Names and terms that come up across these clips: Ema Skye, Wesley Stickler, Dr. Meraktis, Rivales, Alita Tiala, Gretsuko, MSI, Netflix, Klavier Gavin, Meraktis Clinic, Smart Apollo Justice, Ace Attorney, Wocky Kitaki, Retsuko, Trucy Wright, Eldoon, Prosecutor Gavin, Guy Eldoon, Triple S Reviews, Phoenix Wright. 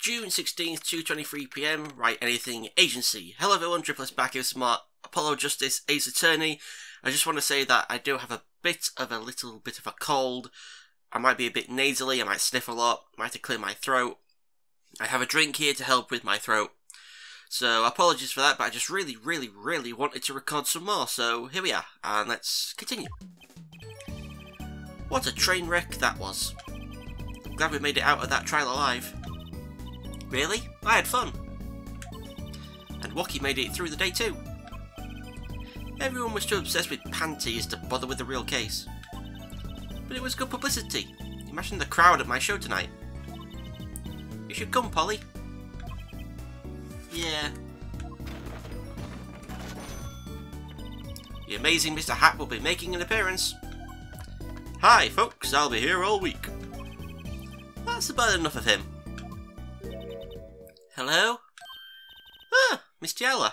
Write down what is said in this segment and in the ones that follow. June 16th, 2:23 PM, Write Anything Agency. Hello everyone, Triple S back here with Smart Apollo Justice, Ace Attorney. I just want to say that I do have a little bit of a cold. I might be a bit nasally, I might sniff a lot, I might have to clear my throat. I have a drink here to help with my throat. So apologies for that, but I just really wanted to record some more, so here we are, and let's continue. What a train wreck that was. I'm glad we made it out of that trial alive. Really? I had fun. And Wocky made it through the day too. Everyone was too obsessed with panties to bother with the real case. But it was good publicity. Imagine the crowd at my show tonight. You should come, Polly. Yeah. The amazing Mr. Hat will be making an appearance. Hi folks, I'll be here all week. That's about enough of him. Hello? Ah, Miss Tiala.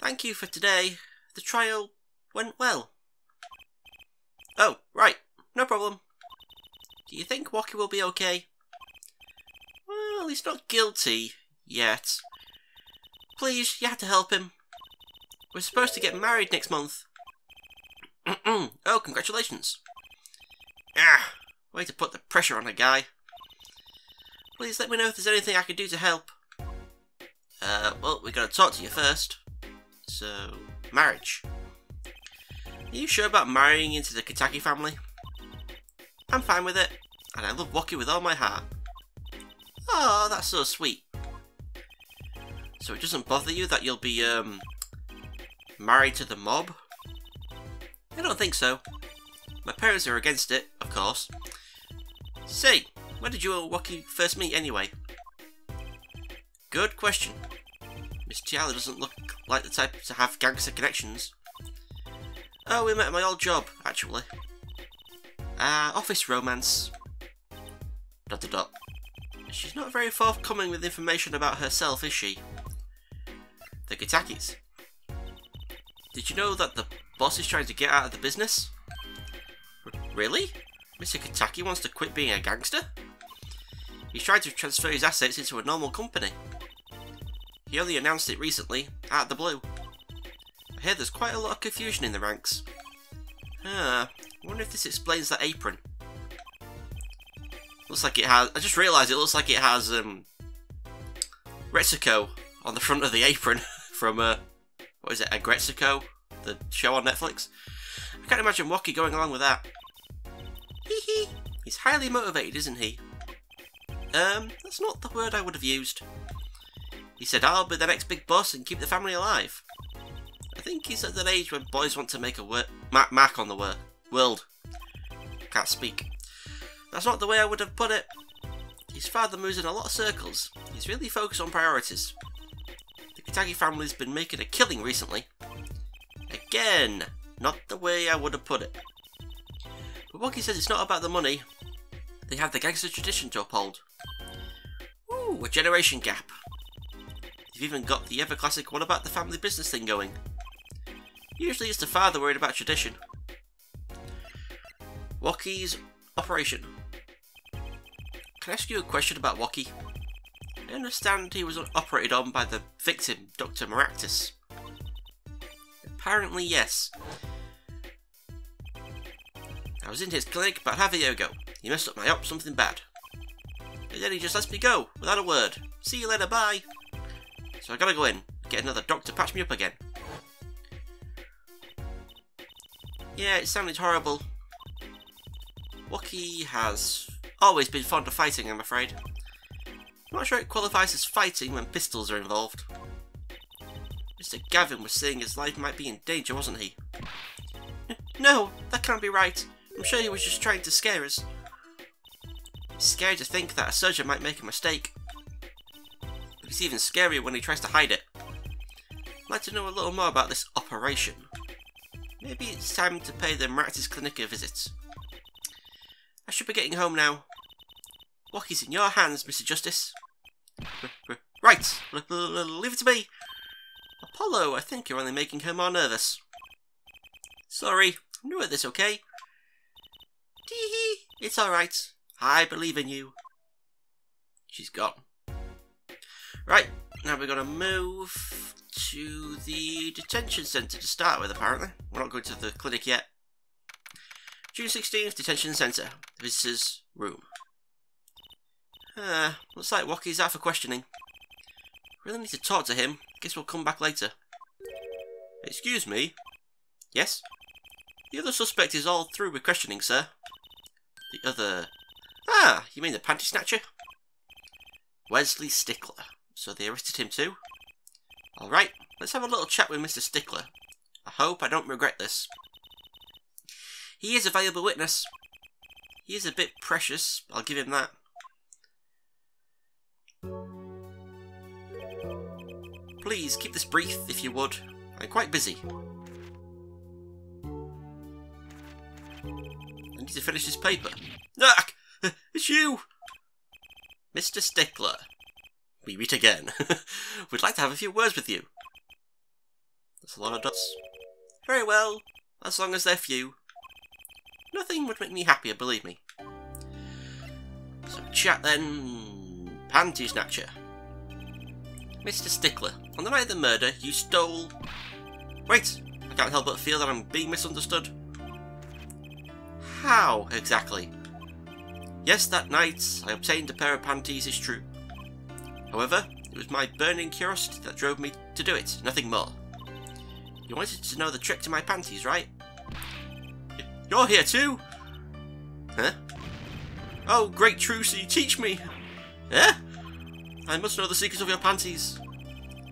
Thank you for today. The trial went well. Oh, right. No problem. Do you think Wocky will be okay? Well, he's not guilty yet. Please, you have to help him. We're supposed to get married next month. Oh, congratulations. Ah, way to put the pressure on a guy. Please let me know if there's anything I can do to help. Well, we gotta talk to you first. So, marriage. Are you sure about marrying into the Kitaki family? I'm fine with it, and I love Wocky with all my heart. Oh, that's so sweet. So it doesn't bother you that you'll be, married to the mob? I don't think so. My parents are against it, of course. Say, where did you and Wocky first meet anyway? Good question. Miss Tiala doesn't look like the type to have gangster connections. Oh, we met at my old job, actually. Office romance. ... She's not very forthcoming with information about herself, is she? The Kitakis. Did you know that the boss is trying to get out of the business? Really? Mr. Kitaki wants to quit being a gangster? He's tried to transfer his assets into a normal company. He only announced it recently, out of the blue. I hear there's quite a lot of confusion in the ranks. Ah, I wonder if this explains that apron. Looks like it has... I just realised it looks like it has Retsuko on the front of the apron from what is it? A Gretsuko, the show on Netflix. I can't imagine Wocky going along with that. Hee hee. He's highly motivated, isn't he? That's not the word I would have used. He said, I'll be the next big boss and keep the family alive. I think he's at that age when boys want to make a mark on the world. Can't speak. That's not the way I would have put it. His father moves in a lot of circles. He's really focused on priorities. The Kitaki family's been making a killing recently. Again, not the way I would have put it. But Wocky says it's not about the money. They have the gangster tradition to uphold. Ooh, a generation gap. They've even got the ever-classic what about the family business thing going. Usually it's the father worried about tradition. Wocky's operation. Can I ask you a question about Wocky? I understand he was operated on by the victim, Dr. Meraktis. Apparently, yes. I was in his clinic about half a year ago. He messed up my op something bad. And then he just lets me go, without a word. See you later, bye! So I gotta go in, get another doctor patch me up again. Yeah, it sounded horrible. Wocky has always been fond of fighting, I'm afraid. I'm not sure it qualifies as fighting when pistols are involved. Mr. Gavin was saying his life might be in danger, wasn't he? No, that can't be right. I'm sure he was just trying to scare us. He's scared to think that a surgeon might make a mistake. It's even scarier when he tries to hide it. I'd like to know a little more about this operation. Maybe it's time to pay the Meraktis Clinic a visit. I should be getting home now. Wocky's in your hands, Mr. Justice. Right, leave it to me. Apollo, I think you're only making her more nervous. Sorry, I'm new at this, okay? Tee hee, it's alright. I believe in you. she's gone. Right, now we're gonna move to the detention centre to start with, apparently. We're not going to the clinic yet. June 16th, detention centre, visitors room. Looks like Wocky's out for questioning. Really need to talk to him. Guess we'll come back later. Excuse me? Yes? The other suspect is all through with questioning, sir. The other... Ah, you mean the panty snatcher? Wesley Stickler. So they arrested him too? Alright, let's have a little chat with Mr. Stickler. I hope I don't regret this. He is a valuable witness. He is a bit precious, I'll give him that. Please, keep this brief, if you would. I'm quite busy. I need to finish this paper. Ah! It's you! Mr. Stickler. We meet again. We'd like to have a few words with you. That's a lot of dots. Very well, as long as they're few. Nothing would make me happier, believe me. So chat then... Panty Snatcher. Mr. Stickler, on the night of the murder, you stole... Wait! I can't help but feel that I'm being misunderstood. How, exactly? Yes, that night, I obtained a pair of panties, it's true. However, it was my burning curiosity that drove me to do it, nothing more. You wanted to know the trick to my panties, right? You're here too? Huh? Oh, great Trucy, teach me! Huh? I must know the secrets of your panties.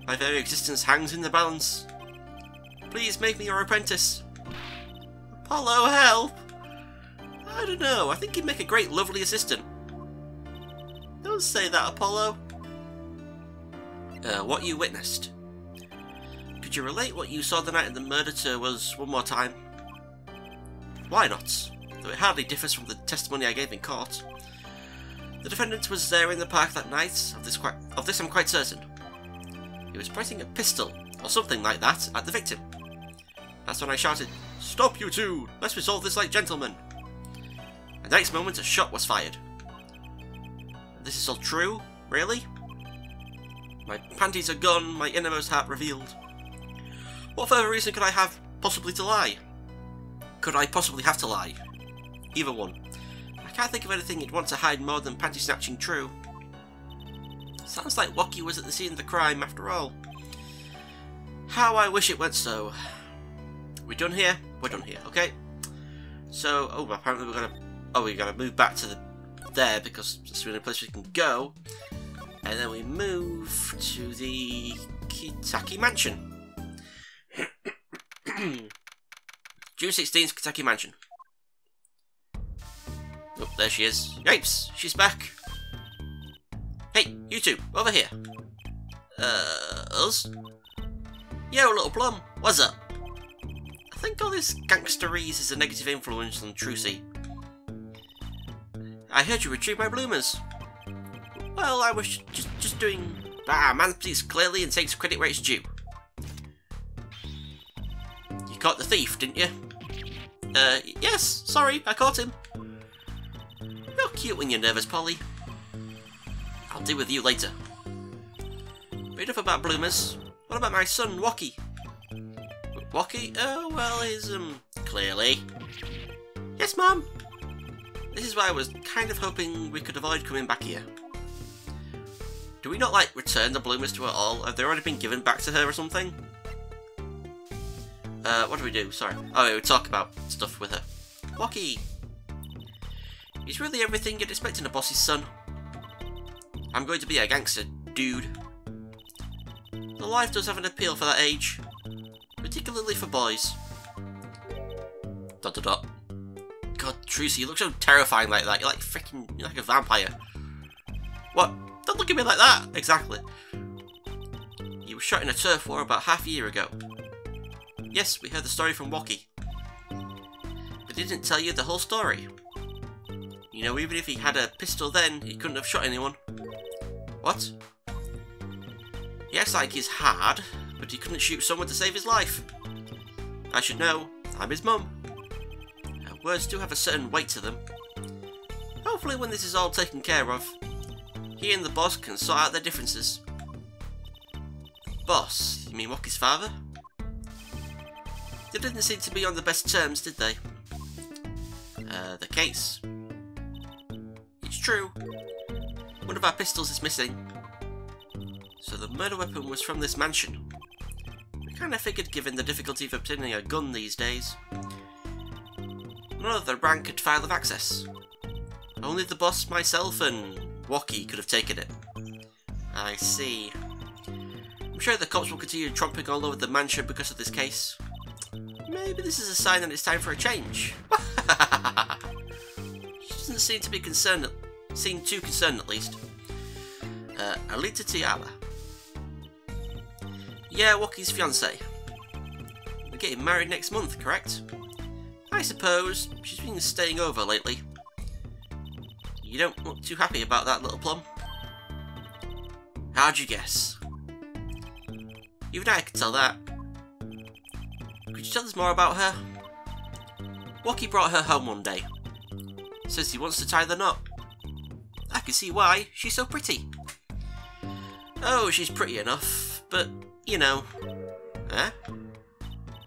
My very existence hangs in the balance. Please make me your apprentice. Apollo, help! I don't know, I think he'd make a great, lovely assistant. Don't say that, Apollo. What you witnessed. Could you relate what you saw the night of the murder to us one more time? Why not? Though it hardly differs from the testimony I gave in court. The defendant was there in the park that night, of this I'm quite certain. He was pointing a pistol, or something like that, at the victim. That's when I shouted, "Stop, you two! Let's resolve this like gentlemen!" And the next moment a shot was fired. This is all true? Really? My panties are gone, my innermost heart revealed. What further reason could I have possibly to lie? Could I possibly have to lie? Either one. I can't think of anything you'd want to hide more than panty snatching true. Sounds like Wocky was at the scene of the crime after all. How I wish it went so. We're done here? We're done here, okay? So, oh, apparently we're gonna... Oh, we're gonna move back to there because it's the only place we can go. And then we move to the Kitaki Mansion. June 16th, Kitaki Mansion. Oh, there she is. Yipes! She's back! Hey, you two! Over here! Us? Yo, little plum! What's up? I think all this gangsterese is a negative influence on Trucy. I heard you retrieved my bloomers. Well, I was just doing... Ah, man speaks clearly and takes credit where it's due. You caught the thief, didn't you? Yes, sorry, I caught him. You're cute when you're nervous, Polly. I'll deal with you later. But enough about bloomers. What about my son, Wocky? Wocky? Oh, well, he's, clearly. Yes, Mum! This is why I was kind of hoping we could avoid coming back here. Do we not, like, return the bloomers to her all? Have they already been given back to her or something? What do we do? Sorry. Oh, we would talk about stuff with her. Wocky! He's really everything you'd expect in a boss's son. I'm going to be a gangster, dude. The life does have an appeal for that age. Particularly for boys. Dot dot dot. God, Trucy, you look so terrifying like that. You're like freaking... You're like a vampire. What? Don't look at me like that! Exactly. You were shot in a turf war about half a year ago. Yes, we heard the story from Wocky. But he didn't tell you the whole story. You know, even if he had a pistol then, he couldn't have shot anyone. What? Yes, like he's hard, but he couldn't shoot someone to save his life. I should know. I'm his mum. Her words do have a certain weight to them. Hopefully when this is all taken care of, He and the boss can sort out their differences. Boss? You mean Wocky's father? They didn't seem to be on the best terms, did they? The case. It's true. One of our pistols is missing. So the murder weapon was from this mansion. We kinda figured, given the difficulty of obtaining a gun these days. None of the rank had file of access. Only the boss, myself, and Wocky could have taken it. I see. I'm sure the cops will continue tromping all over the mansion because of this case. Maybe this is a sign that it's time for a change. She doesn't seem to be concerned, seem too concerned at least. Alita Tiala. Yeah, Wocky's fiance. We're getting married next month, correct? I suppose. She's been staying over lately. You don't look too happy about that, little plum. How'd you guess? Even I could tell that. Could you tell us more about her? Wocky brought her home one day. Says he wants to tie the knot. I can see why. She's so pretty. Oh, she's pretty enough, but, you know... Huh?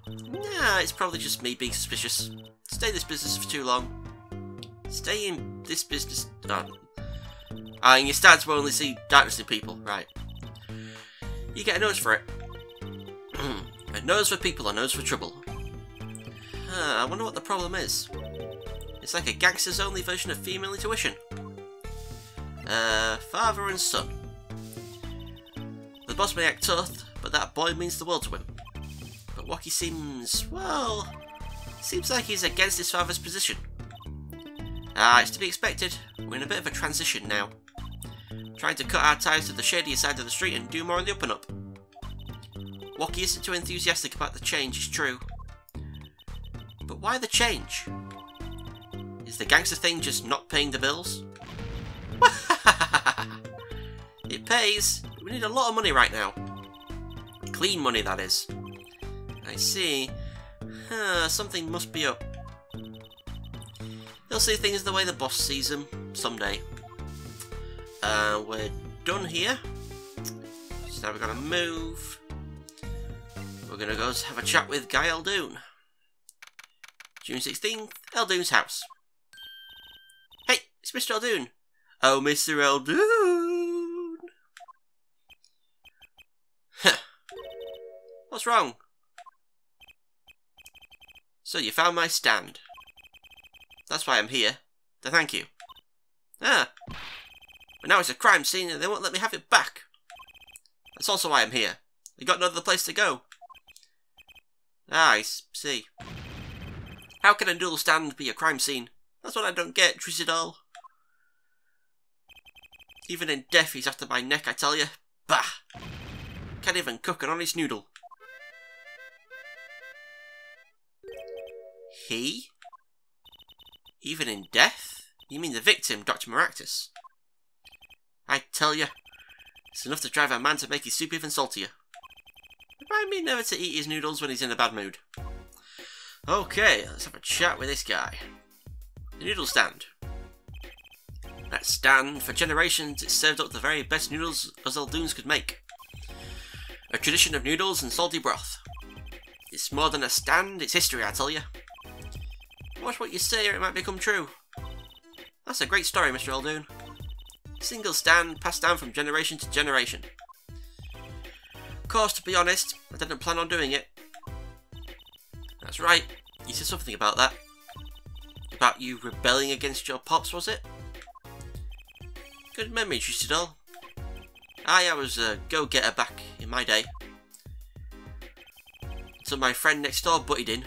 Nah, it's probably just me being suspicious. Stay in this business for too long. Stay in this business... and you start to only see darkness in people, right. You get a nose for it. A nose for people, a nose for trouble. I wonder what the problem is. It's like a gangster's only version of female intuition. Father and son. The boss may act tough, but that boy means the world to him. But Wocky seems... well... seems like he's against his father's position. It's to be expected. We're in a bit of a transition now. Trying to cut our ties to the shadier side of the street and do more on the up and up. Wocky isn't too enthusiastic about the change, it's true. But why the change? Is the gangster thing just not paying the bills? It pays. We need a lot of money right now. Clean money, that is. I see. Something must be up. They'll see things the way the boss sees them someday. We're done here. So now we're gonna move. We're gonna go have a chat with Guy Eldoon. June 16th, Eldoon's house. Hey, it's Mr. Eldoon. Oh, Mr. Eldoon! Huh. What's wrong? So you found my stand. That's why I'm here. So thank you. But now it's a crime scene and they won't let me have it back. That's also why I'm here. They got no other place to go. I see. How can a dual stand be a crime scene? That's what I don't get, Trizidol. Even in death he's after my neck, I tell you. Bah! Can't even cook an honest noodle. He? Even in death? You mean the victim, Dr. Meraktis? I tell you, it's enough to drive a man to make his soup even saltier. Remind me never to eat his noodles when he's in a bad mood. Okay, let's have a chat with this guy. The noodle stand. That stand, for generations, it served up the very best noodles as Eldoons could make. A tradition of noodles and salty broth. It's more than a stand, it's history, I tell you. Watch what you say or it might become true. That's a great story, Mr. Eldoon. Single stand, passed down from generation to generation. Of course, to be honest, I didn't plan on doing it. That's right, you said something about that. About you rebelling against your pops, was it? Good memory, Trucidol. I was a go-getter back in my day. So my friend next door butted in.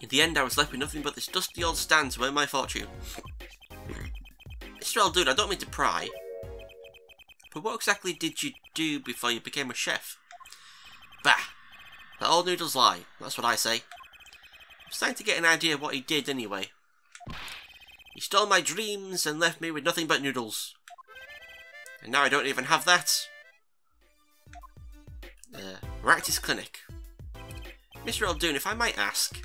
In the end I was left with nothing but this dusty old stand to earn my fortune. Mr. Eldoon, I don't mean to pry, but what exactly did you do before you became a chef? Bah! That old noodles lie, that's what I say. I'm starting to get an idea of what he did anyway. He stole my dreams and left me with nothing but noodles. And now I don't even have that. Meraktis Clinic. Mr. Eldoon, if I might ask,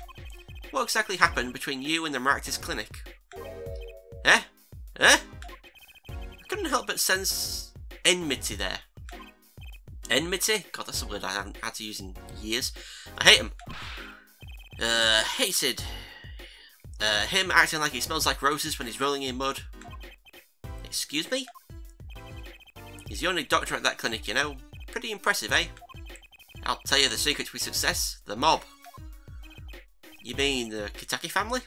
what exactly happened between you and the Meraktis Clinic? Eh? I can couldn't help but sense enmity there. Enmity? God, that's a word I haven't had to use in years. I hate him. Hated. Him acting like he smells like roses when he's rolling in mud. Excuse me? He's the only doctor at that clinic, you know. Pretty impressive, eh? I'll tell you the secret to his success. The mob. You mean the Kitaki family?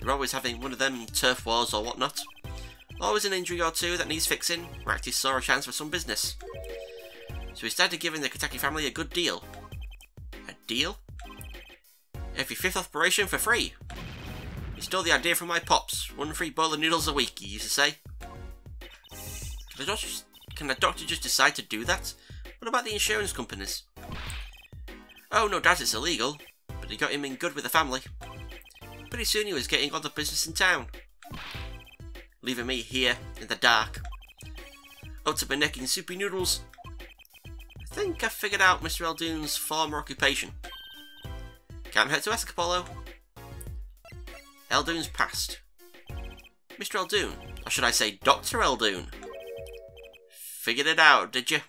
They're always having one of them turf wars or whatnot. Always an injury or two that needs fixing. Meraktis saw a chance for some business. So he started giving the Kitaki family a good deal. A deal? Every fifth operation for free. He stole the idea from my pops. One free bowl of noodles a week, he used to say. Can a doctor just decide to do that? What about the insurance companies? Oh, no doubt it's illegal, but he got him in good with the family. Pretty soon he was getting all the business in town. Leaving me here, in the dark. Up to my neck in soupy noodles. I think I figured out Mr. Eldoon's former occupation. Can't hurt to ask, Apollo. Eldoon's past. Mr. Eldoon, or should I say Dr. Eldoon? Figured it out, did you?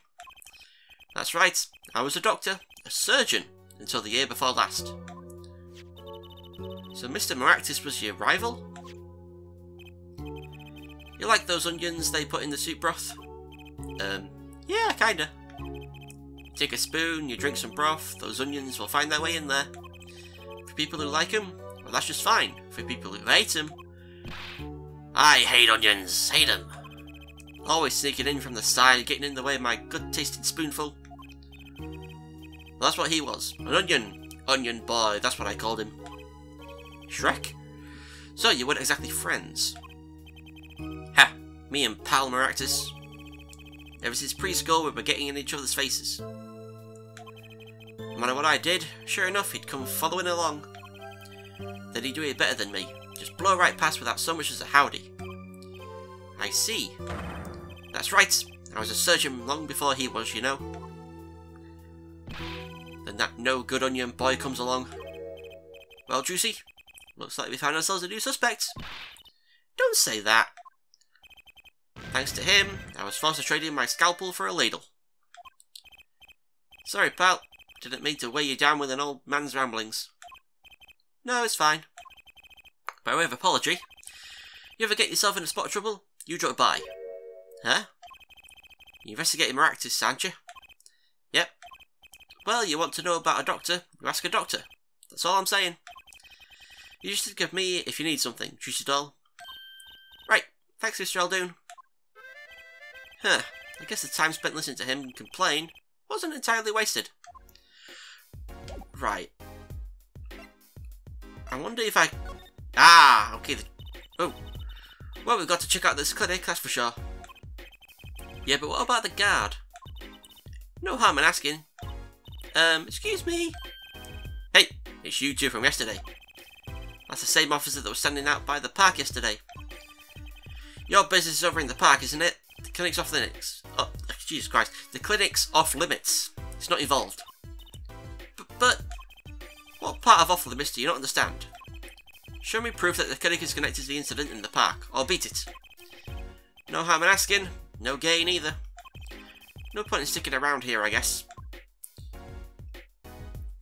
That's right, I was a doctor, a surgeon, until the year before last. So Mr. Meraktis was your rival? You like those onions they put in the soup broth? Yeah, kinda. Take a spoon, you drink some broth, those onions will find their way in there. For people who like them, well, that's just fine. For people who hate them... I hate onions, hate them. Always sneaking in from the side, getting in the way of my good-tasting spoonful. Well, that's what he was, an onion. Onion boy, that's what I called him. Shrek? So, you weren't exactly friends. Ha, me and pal Meraktis. Ever since preschool, we were getting in each other's faces. No matter what I did, sure enough, he'd come following along. Then he'd do it better than me. Just blow right past without so much as a howdy. I see. That's right, I was a surgeon long before he was, you know. Then that no-good onion boy comes along. Well, Trucy, looks like we found ourselves a new suspect. Don't say that. Thanks to him, I was forced to trade in my scalpel for a ladle. Sorry, pal. Didn't mean to weigh you down with an old man's ramblings. No, it's fine. By way of apology, you ever get yourself in a spot of trouble, you drop by. Huh? You investigating Meraktis, aren't you? Yep. Well, you want to know about a doctor, you ask a doctor. That's all I'm saying. You just think of me if you need something, Trucy doll. Right, thanks Mr. Eldoon. Huh, I guess the time spent listening to him complain wasn't entirely wasted. Right. I wonder if I... Ah, okay. Oh. Well, we've got to check out this clinic, that's for sure. Yeah, but what about the guard? No harm in asking. Excuse me? Hey, it's you two from yesterday. That's the same officer that was standing out by the park yesterday. Your business is over in the park, isn't it? The clinic's off limits. Oh, Jesus Christ. The clinic's off limits. It's not involved. But what part of off limits do you not understand? Show me proof that the clinic is connected to the incident in the park, or beat it. No harm in asking, no gain either. No point in sticking around here, I guess.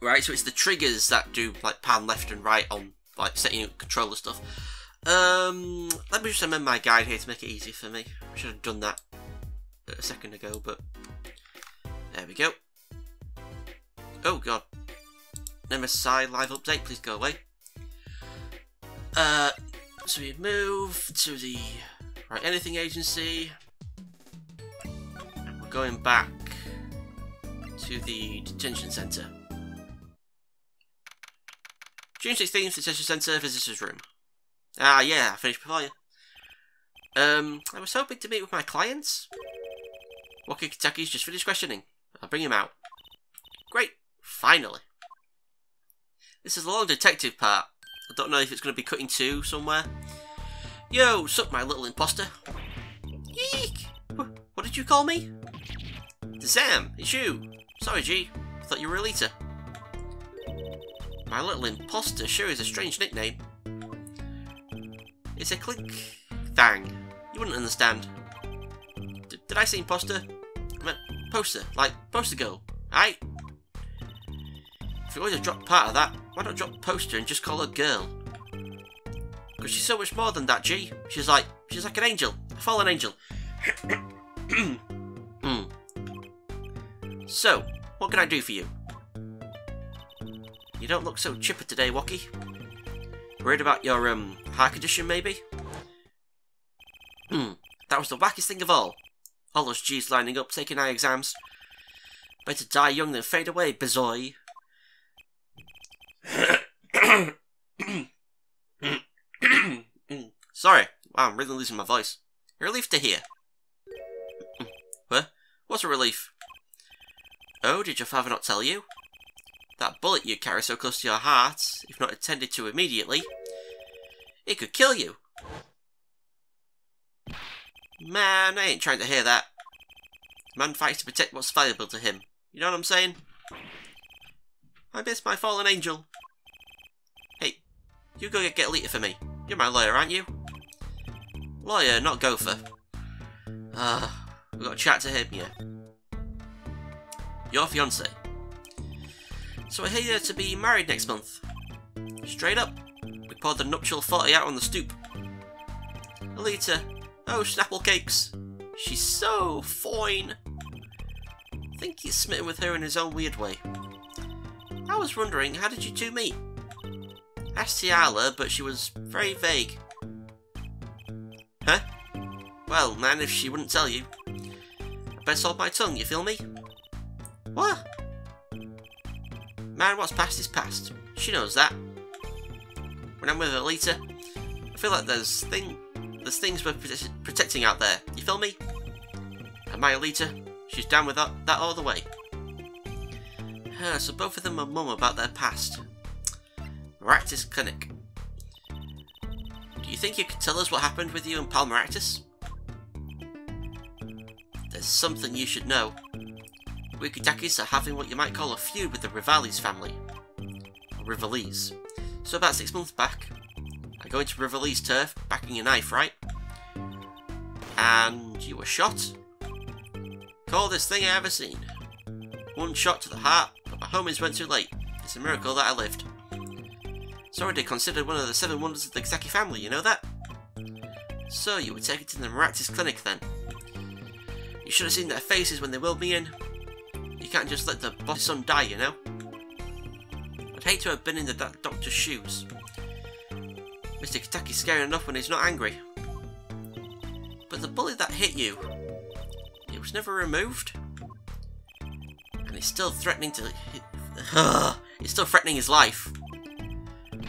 Right, so it's the triggers that do, like, pan left and right on, like, setting up controller stuff. Let me just amend my guide here to make it easy for me. I should have done that a second ago, but... There we go. Oh, God. MSI live update, please go away. So we move to the right anything agency. We're going back to the detention centre. June 16th, detention centre, visitors room. Ah, yeah, I finished before you. I was hoping to meet with my clients. Wocky Kitaki's just finished questioning. I'll bring him out. Great, finally. This is the long detective part. I don't know if it's going to be cutting to somewhere. Yo, sup my little imposter. Yeek! What did you call me? Sam, it's you. Sorry, G. I thought you were Alita. My little imposter sure is a strange nickname. It's a click thang. You wouldn't understand. Did I say imposter? I meant poster, like poster girl, right? If you always drop part of that, why not drop poster and just call her girl? Because she's so much more than that, G. She's like an angel, a fallen angel. So, what can I do for you? You don't look so chipper today, Wocky. Worried about your, heart condition, maybe? That was the wackiest thing of all. All those G's lining up, taking eye exams. Better die young than fade away, Bezoy. Sorry. Wow, I'm really losing my voice. A relief to hear. What? What's a relief? Oh, did your father not tell you? That bullet you carry so close to your heart, if not attended to immediately, it could kill you. Man, I ain't trying to hear that. Man fights to protect what's valuable to him. You know what I'm saying? I miss my fallen angel. Hey, you go get Alita for me. You're my lawyer, aren't you? Lawyer, not gopher. We've got to chat to him, yeah. Your fiancé. So I hear you're to be married next month. Straight up. We poured the nuptial 40 out on the stoop. Alita. Oh, Snapple Cakes. She's so fine. I think he's smitten with her in his own weird way. I was wondering, how did you two meet? Asked Tiala, but she was very vague. Huh? Well, man, if she wouldn't tell you. I best hold my tongue, you feel me? What? Man, what's past is past. She knows that. When I'm with Alita, I feel like there's things worth protecting out there. You feel me? And my Alita, she's down with that all the way. So both of them are mum about their past. Meraktis Clinic. Do you think you could tell us what happened with you and Pal Meraktis? There's something you should know. Wocky Kitakis are having what you might call a feud with the Rivales family. Rivales. So about 6 months back, I go into Rivales turf, backing a knife, right? And you were shot. Coldest thing I ever seen. One shot to the heart, but my homies went too late. It's a miracle that I lived. It's already considered one of the 7 wonders of the Kitaki family, you know that? So you were taken to the Meraktis Clinic then. You should have seen their faces when they willed me in. You can't just let the boss's son die, you know? I'd hate to have been in that doctor's shoes. Mr. Kitaki's scary enough when he's not angry. But the bullet that hit you, it was never removed. And it's still threatening to... it's still threatening his life.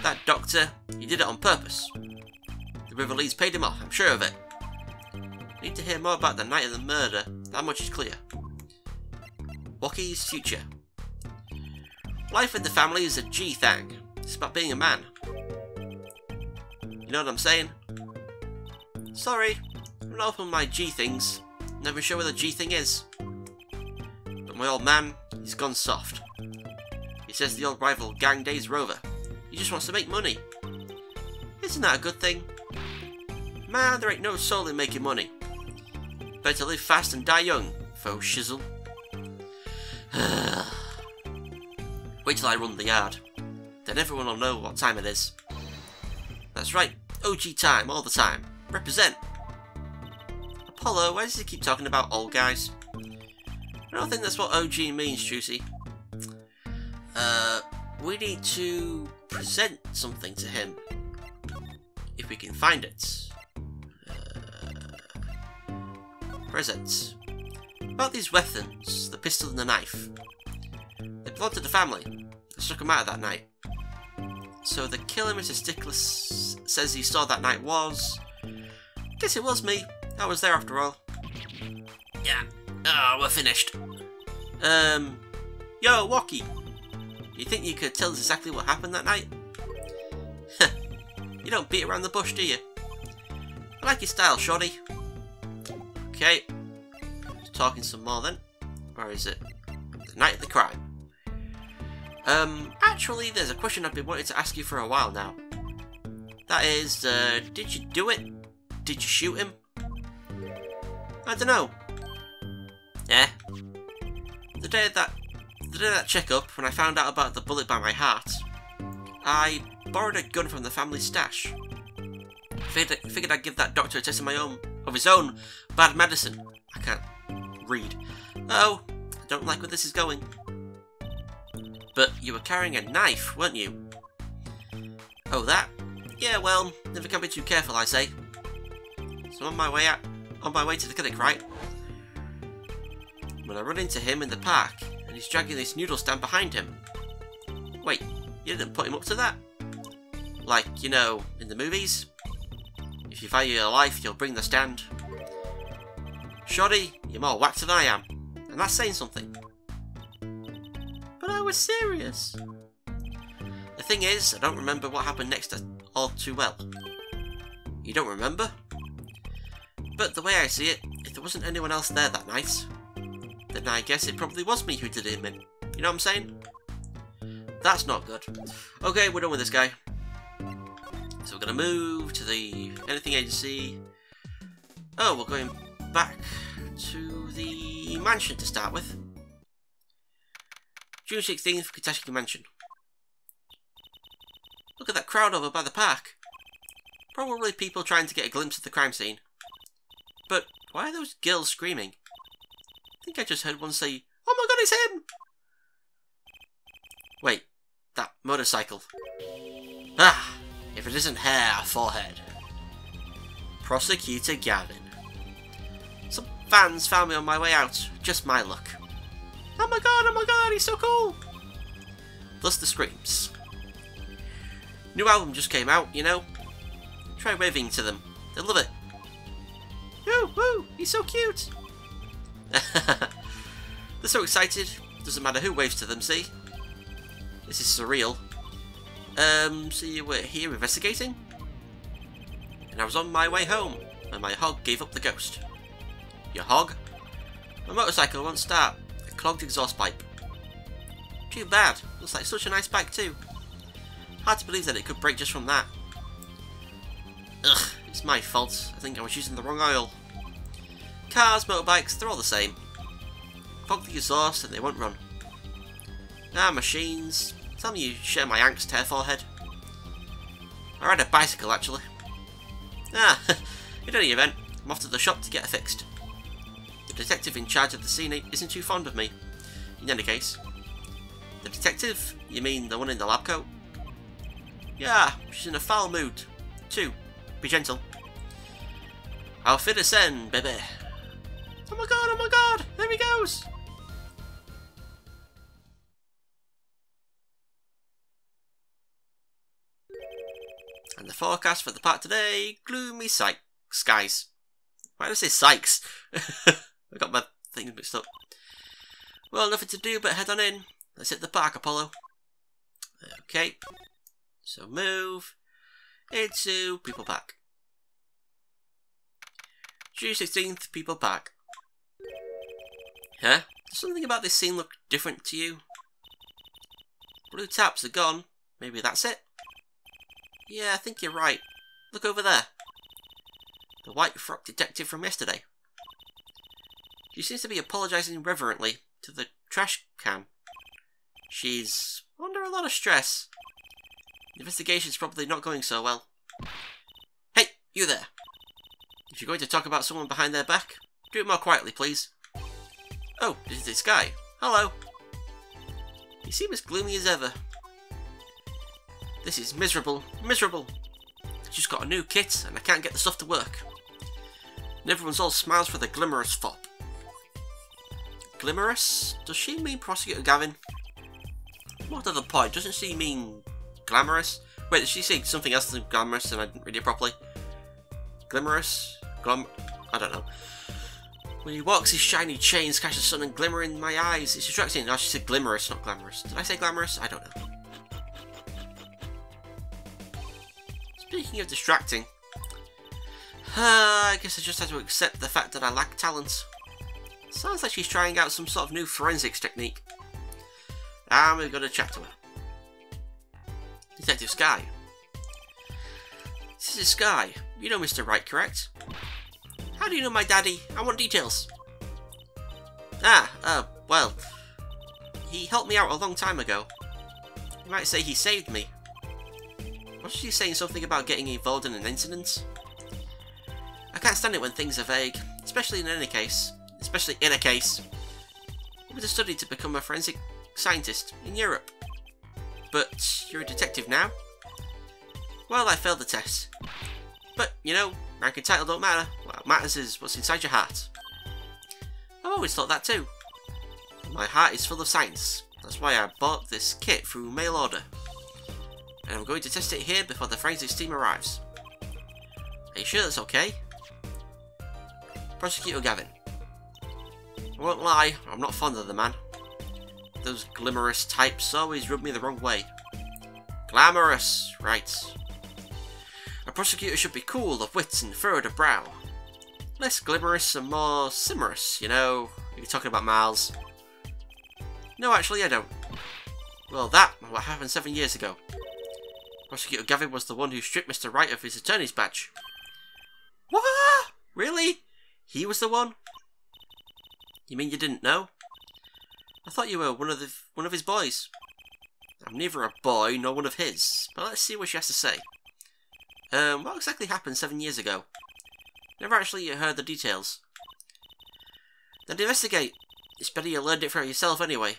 That doctor, he did it on purpose. The Rivales paid him off, I'm sure of it. Need to hear more about the night of the murder, that much is clear. Wocky's future. Life in the family is a G thing. It's about being a man. You know what I'm saying? Sorry, I'm not up on my G things. Never sure where the G thing is. But my old man, he's gone soft. He says the old rival gang days are over. He just wants to make money. Isn't that a good thing? Man, there ain't no soul in making money. Better live fast and die young, faux shizzle. Wait till I run the yard. Then everyone will know what time it is. That's right, OG time, all the time. Represent. Apollo, why does he keep talking about old guys? I don't think that's what OG means, Trucy. We need to present something to him. If we can find it. Presents. About these weapons, the pistol and the knife. They belong to the family. They struck him out that night. So the killer Mr. Stickler says he saw that night was... Guess it was me. I was there after all. Yeah. Oh, we're finished. Yo, Wocky. You think you could tell us exactly what happened that night? You don't beat around the bush, do you? I like your style, shoddy. Okay. Just talking some more then. Where is it? The night of the crime. Actually, there's a question I've been wanting to ask you for a while now. That is, did you do it? Did you shoot him? I don't know. Eh? The day of that checkup, when I found out about the bullet by my heart, I borrowed a gun from the family stash. Figured I'd give that doctor a test of his own bad medicine. I can't read. Oh, I don't like where this is going. But you were carrying a knife, weren't you? Oh, that? Yeah, well, never can be too careful, I say. So on my way to the clinic, right? When I run into him in the park, and he's dragging this noodle stand behind him. Wait, you didn't put him up to that? Like, you know, in the movies? If you value your life, you'll bring the stand. Shoddy, you're more whacked than I am. And that's saying something. But I was serious. The thing is, I don't remember what happened next all too well. You don't remember? But the way I see it, if there wasn't anyone else there that night, then I guess it probably was me who did him in. You know what I'm saying? That's not good. Okay, we're done with this guy. So we're going to move to the anything agency. Oh, we're going back to the mansion to start with. June 16th, Kitaki Mansion. Look at that crowd over by the park. Probably people trying to get a glimpse of the crime scene. But why are those girls screaming? I think I just heard one say, "Oh my god, it's him!" Wait, that motorcycle. Ah, if it isn't hair, forehead. Prosecutor Gavin. Some fans found me on my way out, just my luck. Oh my god, he's so cool! Plus the screams. New album just came out, you know? Try waving to them, they love it. Woo, woo, he's so cute! They're so excited, doesn't matter who waves to them, see? This is surreal. So you were here investigating? And I was on my way home, when my hog gave up the ghost. Your hog? My motorcycle won't start, a clogged exhaust pipe. Too bad, looks like such a nice bike too. Hard to believe that it could break just from that. Ugh, it's my fault, I think I was using the wrong oil. Cars, motorbikes, they're all the same. Fog the exhaust and they won't run. Ah, machines. Tell me you share my angst, hair forehead. I ride a bicycle, actually. Ah, in any event, I'm off to the shop to get it fixed. The detective in charge of the scene isn't too fond of me. In any case. The detective? You mean the one in the lab coat? Yeah, she's in a foul mood. Too. Be gentle. Auf Wiedersehen, baby. Oh my god, there he goes! And the forecast for the park today, gloomy skies. Why did I say Sykes? I got my things mixed up. Well, nothing to do but head on in. Let's hit the park, Apollo. Okay. So move into People Park. June 16th, People Park. Huh? Does something about this scene look different to you? Blue taps are gone. Maybe that's it? Yeah, I think you're right. Look over there. The white frock detective from yesterday. She seems to be apologising reverently to the trash can. She's under a lot of stress. The investigation's probably not going so well. Hey, you there! If you're going to talk about someone behind their back, do it more quietly, please. Oh, this is this guy. Hello. You seem as gloomy as ever. This is miserable. Miserable. I just got a new kit and I can't get the stuff to work. And everyone's all smiles for the glimmerous fop. Glimmerous? Does she mean Prosecutor Gavin? What other point? Doesn't she mean glamorous? Wait, did she say something else than glamorous and I didn't read it properly? Glimmerous? I don't know. When he walks, his shiny chains catch the sun and glimmer in my eyes. It's distracting. No, she said glimmerous, not glamorous. Did I say glamorous? I don't know. Speaking of distracting, I guess I just had to accept the fact that I lack talent. Sounds like she's trying out some sort of new forensics technique. And we've got a chat to her. Detective Skye. This is Skye. You know Mr. Wright, correct? How do you know my daddy? I want details. Well. He helped me out a long time ago. You might say he saved me. Wasn't she saying something about getting involved in an incident? I can't stand it when things are vague, especially in any case. You would have studied to become a forensic scientist in Europe. But you're a detective now? Well, I failed the test. But, you know, rank and title don't matter. What matters is what's inside your heart. I've always thought that too. My heart is full of science. That's why I bought this kit through mail order. And I'm going to test it here before the forensics team arrives. Are you sure that's okay? Prosecutor Gavin. I won't lie, I'm not fond of the man. Those glamorous types always rub me the wrong way. Glamorous, right. A prosecutor should be cool of wit and furrowed of brow. Less glamorous and more simorous, you know. You're talking about Miles. No, actually, I don't. Well, that what happened 7 years ago. Prosecutor Gavin was the one who stripped Mr. Wright of his attorney's badge. What? Really? He was the one? You mean you didn't know? I thought you were one of his boys. I'm neither a boy nor one of his, but let's see what she has to say. What exactly happened 7 years ago? Never actually heard the details. Then investigate. It's better you learned it for yourself anyway. ...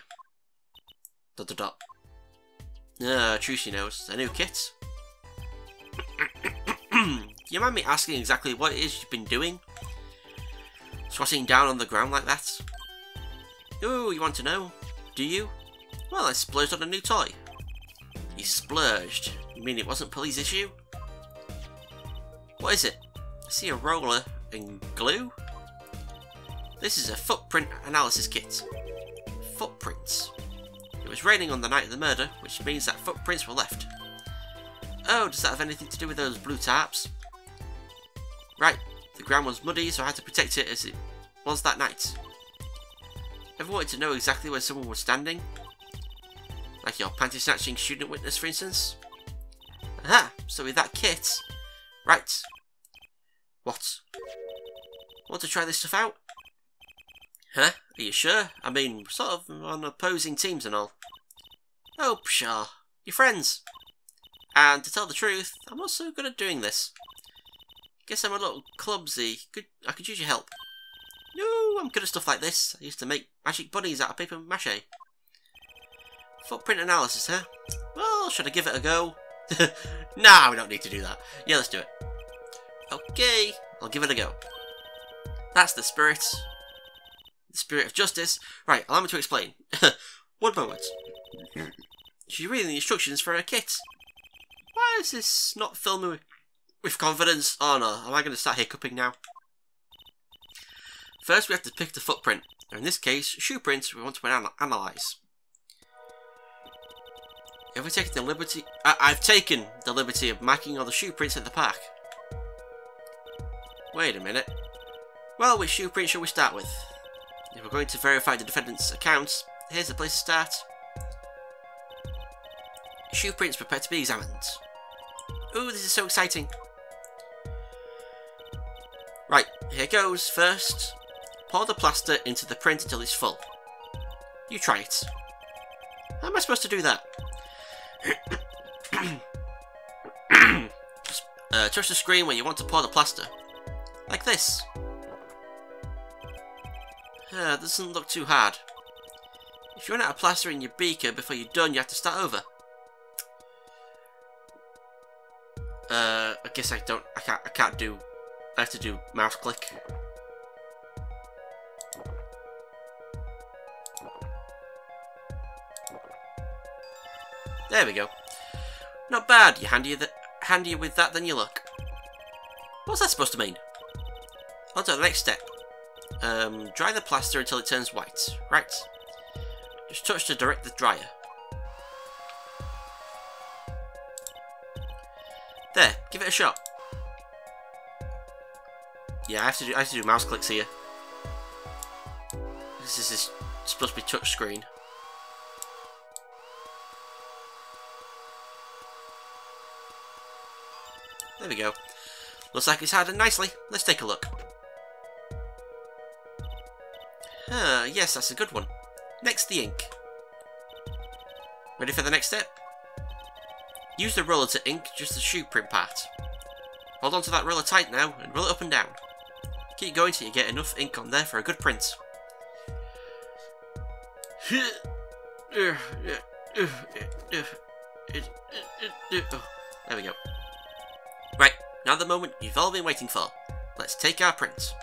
Trucy knows. A new kit. Do you mind me asking exactly what it is you've been doing? Swatting down on the ground like that? Ooh, you want to know? Do you? Well, I splurged on a new toy. You splurged? You mean it wasn't police issue? What is it? I see a roller and glue? This is a footprint analysis kit. Footprints. It was raining on the night of the murder, which means that footprints were left. Oh, does that have anything to do with those blue tarps? Right, the ground was muddy, so I had to protect it as it was that night. Ever wanted to know exactly where someone was standing? Like your panty-snatching student witness, for instance? Aha, so with that kit... Right. What? Want to try this stuff out? Huh? Are you sure? I mean, sort of on opposing teams and all. Oh, pshaw. You're friends. And to tell the truth, I'm not so good at doing this. Guess I'm a little clumsy. I could use your help. No, I'm good at stuff like this. I used to make magic bunnies out of paper mache. Footprint analysis, huh? Well, should I give it a go? Nah, we don't need to do that. Yeah, let's do it. Okay, I'll give it a go. That's the spirit. The spirit of justice. Right, allow me to explain. Word by word. She's reading the instructions for her kit. Why is this not filming with confidence? Oh no, am I going to start hiccuping now? First, we have to pick the footprint. In this case, shoe prints we want to analyse. I've taken the liberty of marking all the shoe prints at the park. Wait a minute. Well, which shoe print shall we start with? If we're going to verify the defendant's accounts, here's the place to start. Shoe prints prepared to be examined. Ooh, this is so exciting. Right, here goes. First, pour the plaster into the print until it's full. You try it. How am I supposed to do that? Touch the screen when you want to pour the plaster. Like this. Doesn't look too hard. If you run out of plaster in your beaker before you're done, you have to start over. I guess I can't do... I have to do mouse click. There we go. Not bad. You're handier with that than you look. What's that supposed to mean? On to the next step. Dry the plaster until it turns white. Right. Just touch to direct the dryer. There. Give it a shot. Yeah, I have to do mouse clicks here. This is supposed to be touch screen. There we go. Looks like it's hardened nicely. Let's take a look. Huh, yes, that's a good one. Next, the ink. Ready for the next step? Use the roller to ink just the shoe print part. Hold on to that roller tight now and roll it up and down. Keep going till you get enough ink on there for a good print. There we go. Right, now the moment you've all been waiting for. Let's take our print.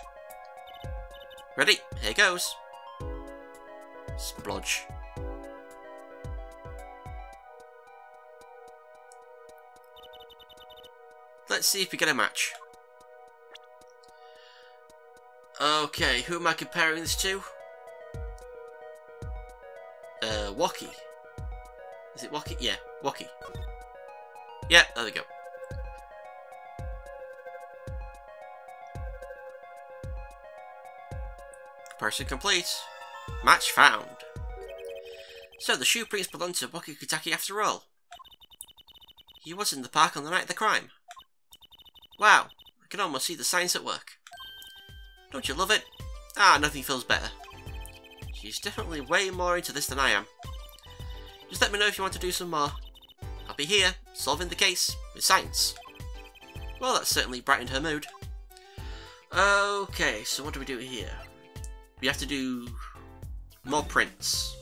Ready? Here goes. Splodge. Let's see if we get a match. Okay, who am I comparing this to? Wocky. Is it Wocky? Yeah, Wocky. Yeah, there we go. Comparison complete. Match found. So the shoe prints belonged to Wocky Kitaki after all. He was in the park on the night of the crime. Wow, I can almost see the science at work. Don't you love it? Ah, nothing feels better. She's definitely way more into this than I am. Just let me know if you want to do some more. I'll be here, solving the case, with science. Well, that certainly brightened her mood. Okay, so what do we do here? We have to do more prints.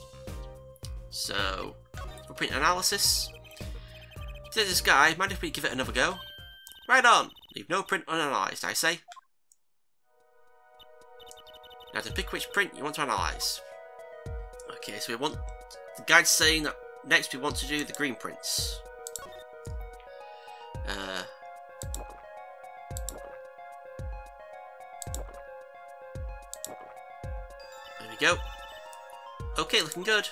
So, for print analysis. There's this guy, mind if we give it another go? Right on! Leave no print unanalyzed, I say. Now to pick which print you want to analyse. Okay, so we want... The guide's saying that next we want to do the green prints. There we go. Okay, looking good.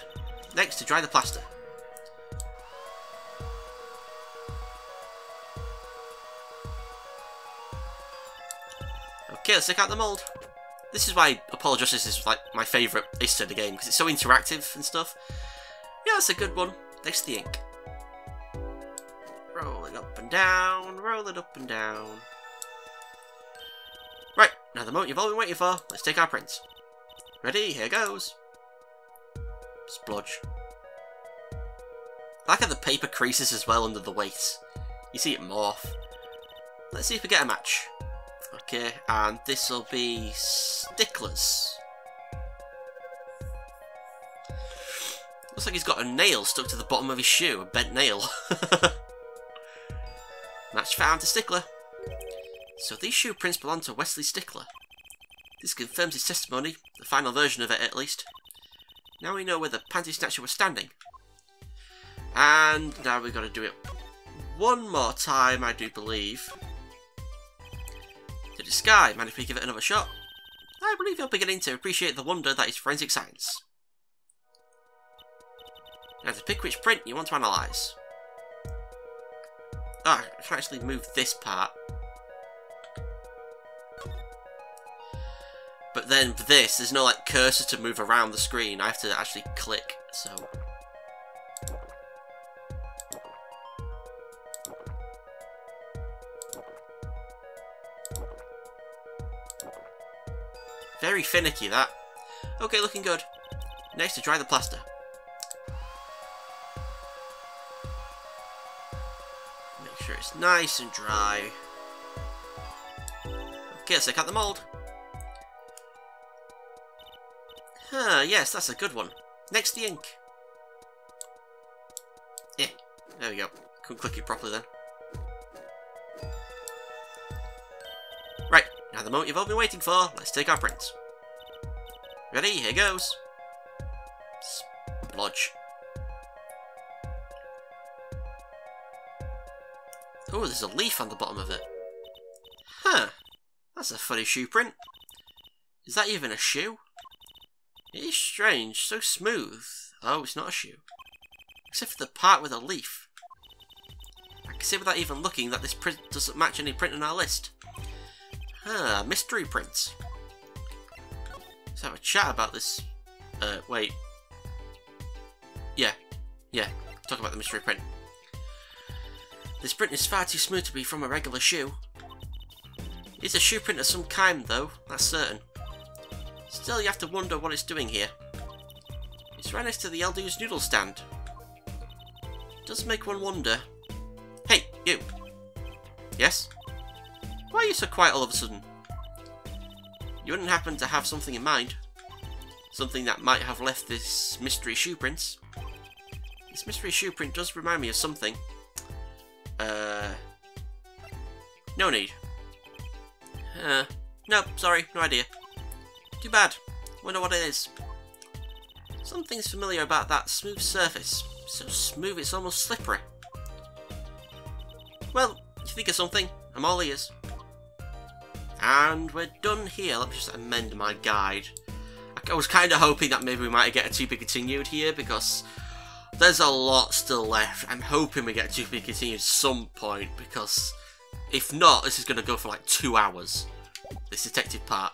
Next, to dry the plaster. Okay, let's check out the mould. This is why Apollo Justice is like my favourite Ace Attorney game, because it's so interactive and stuff. Yeah, that's a good one. Next, the ink. Roll it up and down, roll it up and down. Right, now the moment you've all been waiting for, let's take our prints. Ready? Here goes. Splodge. I like how the paper creases as well under the weight. You see it morph. Let's see if we get a match. Okay, and this will be Stickler's. Looks like he's got a nail stuck to the bottom of his shoe, a bent nail. Match found to Stickler. So these shoe prints belong to Wesley Stickler. This confirms his testimony, the final version of it at least. Now we know where the panty snatcher was standing. And now we've got to do it one more time, I do believe. The sky, mind if we give it another shot? I believe you're beginning to appreciate the wonder that is forensic science. Now to pick which print you want to analyse. Ah, I can actually move this part. But then for this, there's no like cursor to move around the screen, I have to actually click, so... Very finicky, that. Okay, looking good. Next, to dry the plaster. Make sure it's nice and dry. Okay, let's take out the mould. Huh, yes, that's a good one. Next, the ink. Yeah, there we go. Couldn't click it properly then. Right, now the moment you've all been waiting for, let's take our prints. Ready? Here goes. Splodge. Oh, there's a leaf on the bottom of it. Huh. That's a funny shoe print. Is that even a shoe? It is strange. So smooth. Oh, it's not a shoe. Except for the part with a leaf. I can see without even looking that this print doesn't match any print on our list. Huh. Mystery prints. Have a chat about this. Wait. Yeah. Talk about the mystery print. This print is far too smooth to be from a regular shoe. It's a shoe print of some kind, though. That's certain. Still, you have to wonder what it's doing here. It's right next to the Eldoon's noodle stand. It does make one wonder. Hey, you! Yes? Why are you so quiet all of a sudden? You wouldn't happen to have something in mind? Something that might have left this mystery shoe prints? This mystery shoe print does remind me of something. No need. Nope, sorry, no idea. Too bad. Wonder what it is. Something's familiar about that smooth surface. So smooth it's almost slippery. Well, you think of something, I'm all ears. And we're done here. Let me just amend my guide. I was kind of hoping that maybe we might get a to be continued here, because there's a lot still left. I'm hoping we get a to be continued at some point, because if not, this is going to go for like 2 hours. This detective part.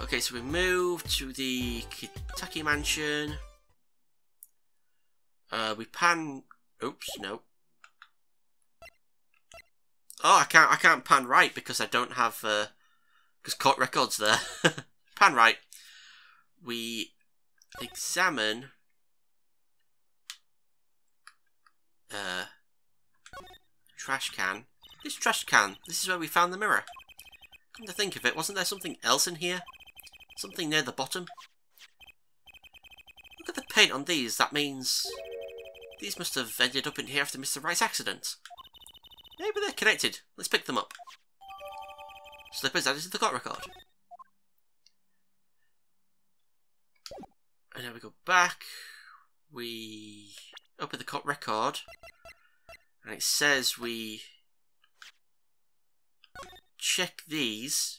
Okay, so we move to the Kitaki Mansion. We pan... Oops, no. Oh, I can't pan right because I don't have... Because court records there. Pan right. We examine... trash can. This trash can. This is where we found the mirror. Come to think of it, wasn't there something else in here? Something near the bottom? Look at the paint on these, that means... These must have ended up in here after Mr. Wright's accident. Maybe they're connected. Let's pick them up. Slippers added to the court record. And now we go back. We open the court record. And it says we... check these.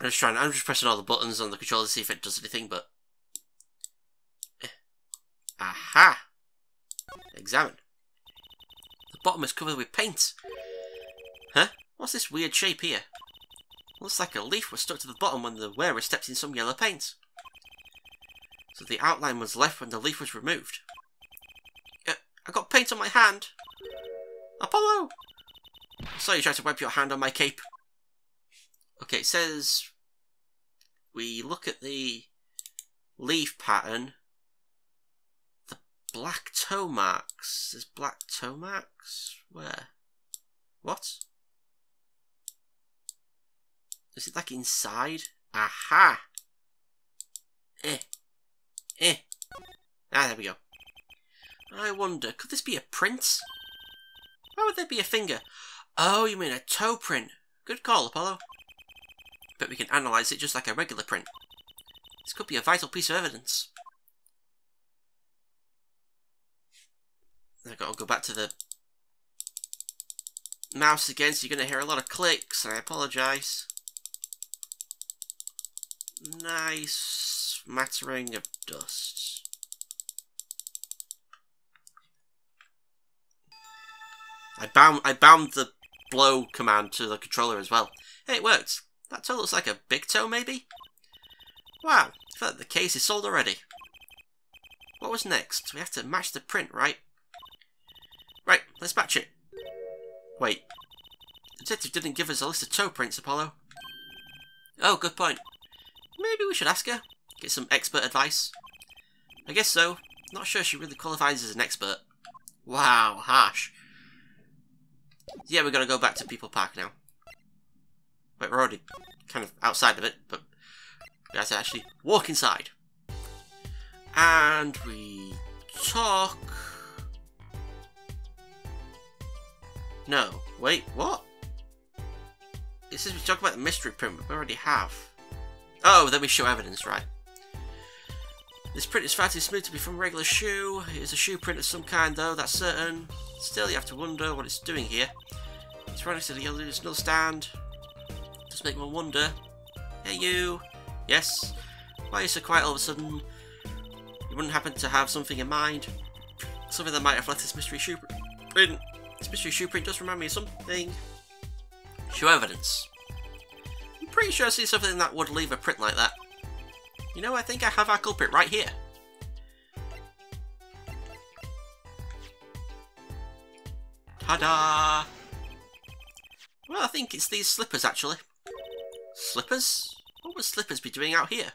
I'm just pressing all the buttons on the controller to see if it does anything, but... Aha! Examine. The bottom is covered with paint. Huh? What's this weird shape here? Looks like a leaf was stuck to the bottom when the wearer stepped in some yellow paint. So the outline was left when the leaf was removed. I got paint on my hand! Apollo! I saw you try to wipe your hand on my cape. Okay, it says... we look at the leaf pattern. The black toe marks. There's black toe marks? Where? What? Is it like inside? Aha! Ah, there we go. I wonder, could this be a print? Why would there be a finger? Oh, you mean a toe print. Good call, Apollo. But we can analyse it just like a regular print. This could be a vital piece of evidence. I've got to go back to the mouse again, so you're going to hear a lot of clicks. I apologise. Nice smattering of dust. I bound the blow command to the controller as well. Hey, it worked. That toe looks like a big toe, maybe? Wow, I feel like the case is sold already. What was next? We have to match the print, right? Right, let's match it. Wait. The detective didn't give us a list of toe prints, Apollo. Oh, good point. Maybe we should ask her. Get some expert advice. I guess so. Not sure she really qualifies as an expert. Wow, harsh. Yeah, we're going to go back to People Park now. But we're already kind of outside of it, but we have to actually walk inside. And we talk... No, wait, what? It says we talk about the mystery print, but we already have. Oh, then we show evidence, right. This print is far too smooth to be from a regular shoe. It is a shoe print of some kind, though, that's certain. Still, you have to wonder what it's doing here. It's right next to the Eldoon's noodle stand. Does make one wonder. Hey, you! Yes? Why are you so quiet all of a sudden? You wouldn't happen to have something in mind? Something that might have left this mystery shoe print. This mystery shoe print does remind me of something. Show evidence. I'm pretty sure I see something that would leave a print like that. You know, I think I have our culprit right here. Ta-da! Well, I think it's these slippers, actually. Slippers? What would slippers be doing out here?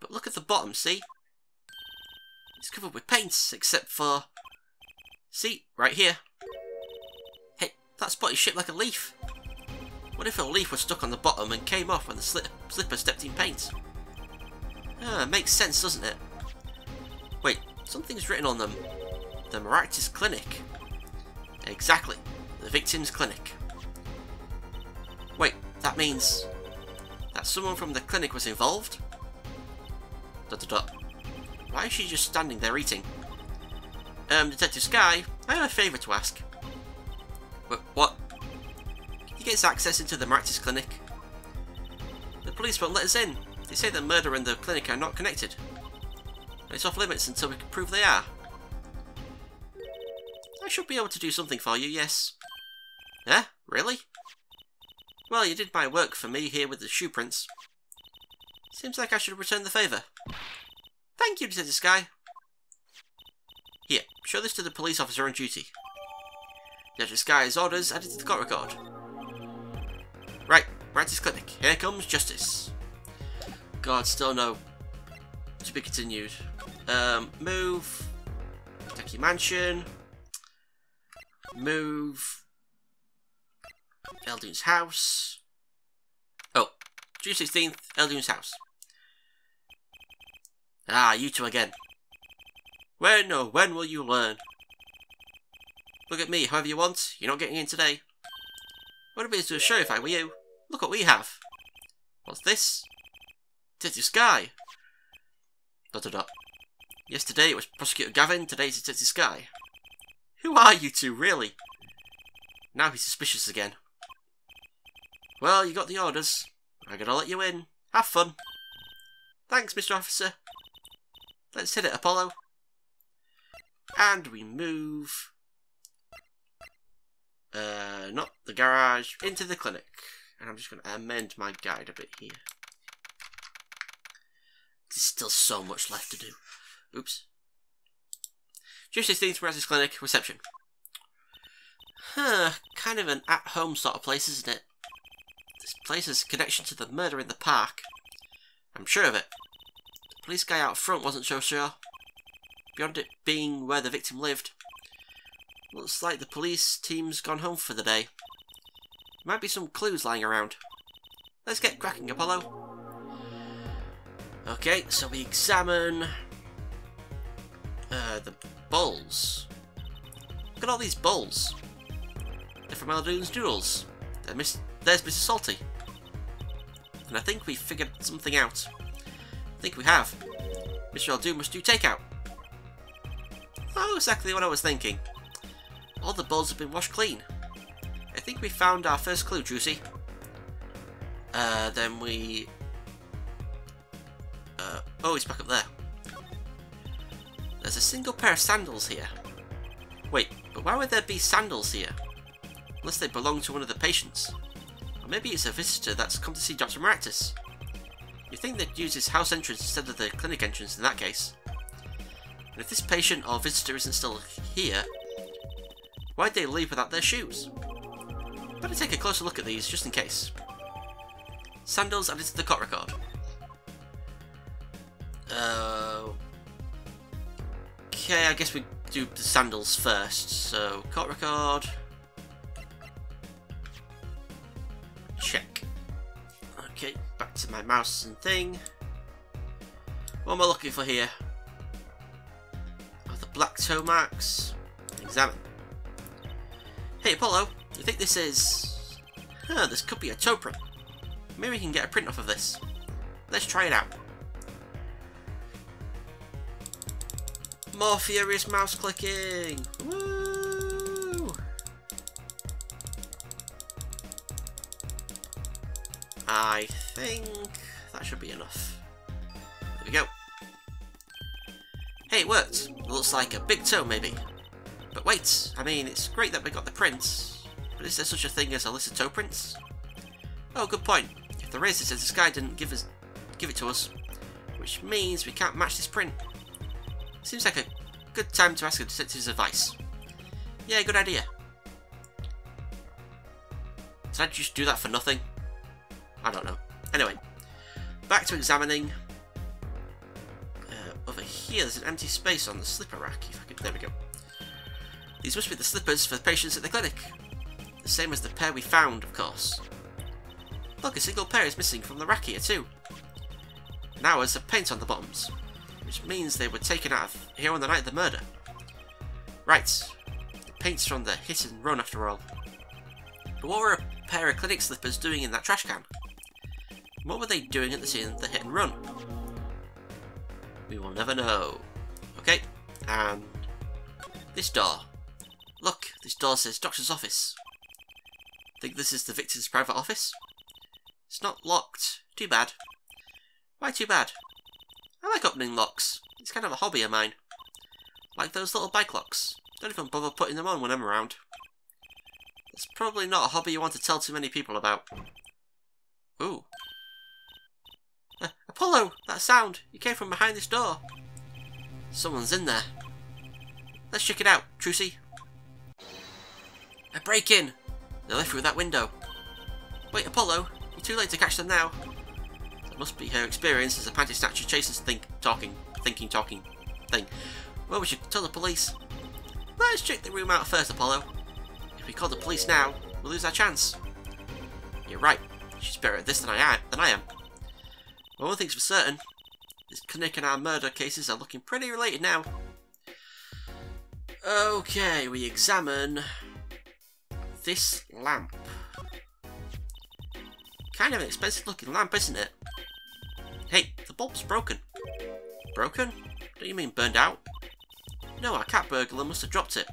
But look at the bottom, see? It's covered with paints, except for... See? Right here. Hey, that spot is shaped like a leaf. What if a leaf was stuck on the bottom and came off when the slipper stepped in paint? Ah, makes sense, doesn't it? Wait, something's written on them. The Meraktis Clinic. Exactly. The victim's clinic. Wait, that means... that someone from the clinic was involved? .. Why is she just standing there eating? Detective Skye, I have a favour to ask. What? Can you get us access into the Meraktis Clinic? The police won't let us in. They say the murderer and the clinic are not connected. And it's off limits until we can prove they are. I should be able to do something for you, yes. Eh? Really? Well, you did my work for me here with the shoe prints. Seems like I should return the favour. Thank you, Detective Skye. Here, show this to the police officer on duty. Detective Skye's orders added to the court record. Right, Meraktis Clinic. Here comes justice. God, still no. To be continued. Move. Kitaki Mansion. Move. Eldoon's house. Oh, June 16th, Eldoon's house. Ah, you two again. When or when will you learn? Look at me however you want, you're not getting in today. What if it to a show if I were you? Look what we have. What's this? Detective Skye. ... Yesterday it was Prosecutor Gavin, today it's Detective Skye. Who are you two, really? Now he's suspicious again. Well, you got the orders. I'm gonna let you in. Have fun. Thanks, Mr. Officer. Let's hit it, Apollo. And we move... not the garage, into the clinic. And I'm just going to amend my guide a bit here. There's still so much left to do. Oops. June 16th, Meraktis Clinic, reception. Huh, kind of an at-home sort of place, isn't it? This place has a connection to the murder in the park. I'm sure of it. Police guy out front wasn't so sure, beyond it being where the victim lived. Looks like the police team's gone home for the day. Might be some clues lying around. Let's get cracking, Apollo. Okay, so we examine the bowls. Look at all these bowls. They're from Eldoon's noodles. There's Mr. Salty. And I think we figured something out. I think we have. Mr. Eldoon must do takeout. Oh, exactly what I was thinking. All the bowls have been washed clean. I think we found our first clue, Trucy. Then we... oh, he's back up there. There's a single pair of sandals here. Wait, but why would there be sandals here? Unless they belong to one of the patients. Or maybe it's a visitor that's come to see Dr. Meraktis. You'd think they'd use his house entrance instead of the clinic entrance in that case. And if this patient or visitor isn't still here, why'd they leave without their shoes? Better take a closer look at these, just in case. Sandals added to the court record. Okay, I guess we do the sandals first. So, court record. Check. Okay. Back to my mouse and thing. What am I looking for here? Oh, the black toe marks. Examine. Hey Apollo, you think this is... Huh, this could be a toe print. Maybe we can get a print off of this. Let's try it out. More furious mouse clicking! Woo! I think that should be enough. There we go. Hey, it worked. It looks like a big toe, maybe. But wait, I mean, it's great that we got the prints, but is there such a thing as illicit toe prints? Oh, good point. If there is, it says this guy didn't give it to us, which means we can't match this print. Seems like a good time to ask a detective's advice. Yeah, good idea. Did I just do that for nothing? I don't know. Anyway, back to examining. Over here, there's an empty space on the slipper rack. If I could, there we go. These must be the slippers for the patients at the clinic. The same as the pair we found, of course. Look, a single pair is missing from the rack here too. And ours have paint on the bottoms, which means they were taken out of here on the night of the murder. Right, the paint's from the hit and run after all. But what were a pair of clinic slippers doing in that trash can? What were they doing at the scene of the hit and run? We will never know. Okay, and this door. Look, this door says doctor's office. Think this is the victim's private office? It's not locked. Too bad. Why too bad? I like opening locks. It's kind of a hobby of mine. Like those little bike locks. Don't even bother putting them on when I'm around. It's probably not a hobby you want to tell too many people about. Ooh. Apollo! That sound! You came from behind this door! Someone's in there. Let's check it out, Trucy. A break-in! They left through that window. Wait, Apollo! You're too late to catch them now. That must be her experience as a panty snatcher chases thinking talking thing. Well, we should tell the police. Let's check the room out first, Apollo. If we call the police now, we'll lose our chance. You're right. She's better at this than I am. Well, one thing's for certain. This clinic and our murder cases are looking pretty related now. Okay, we examine this lamp. Kind of an expensive looking lamp, isn't it? Hey, the bulb's broken. Broken? Don't you mean burned out? No, our cat burglar must have dropped it.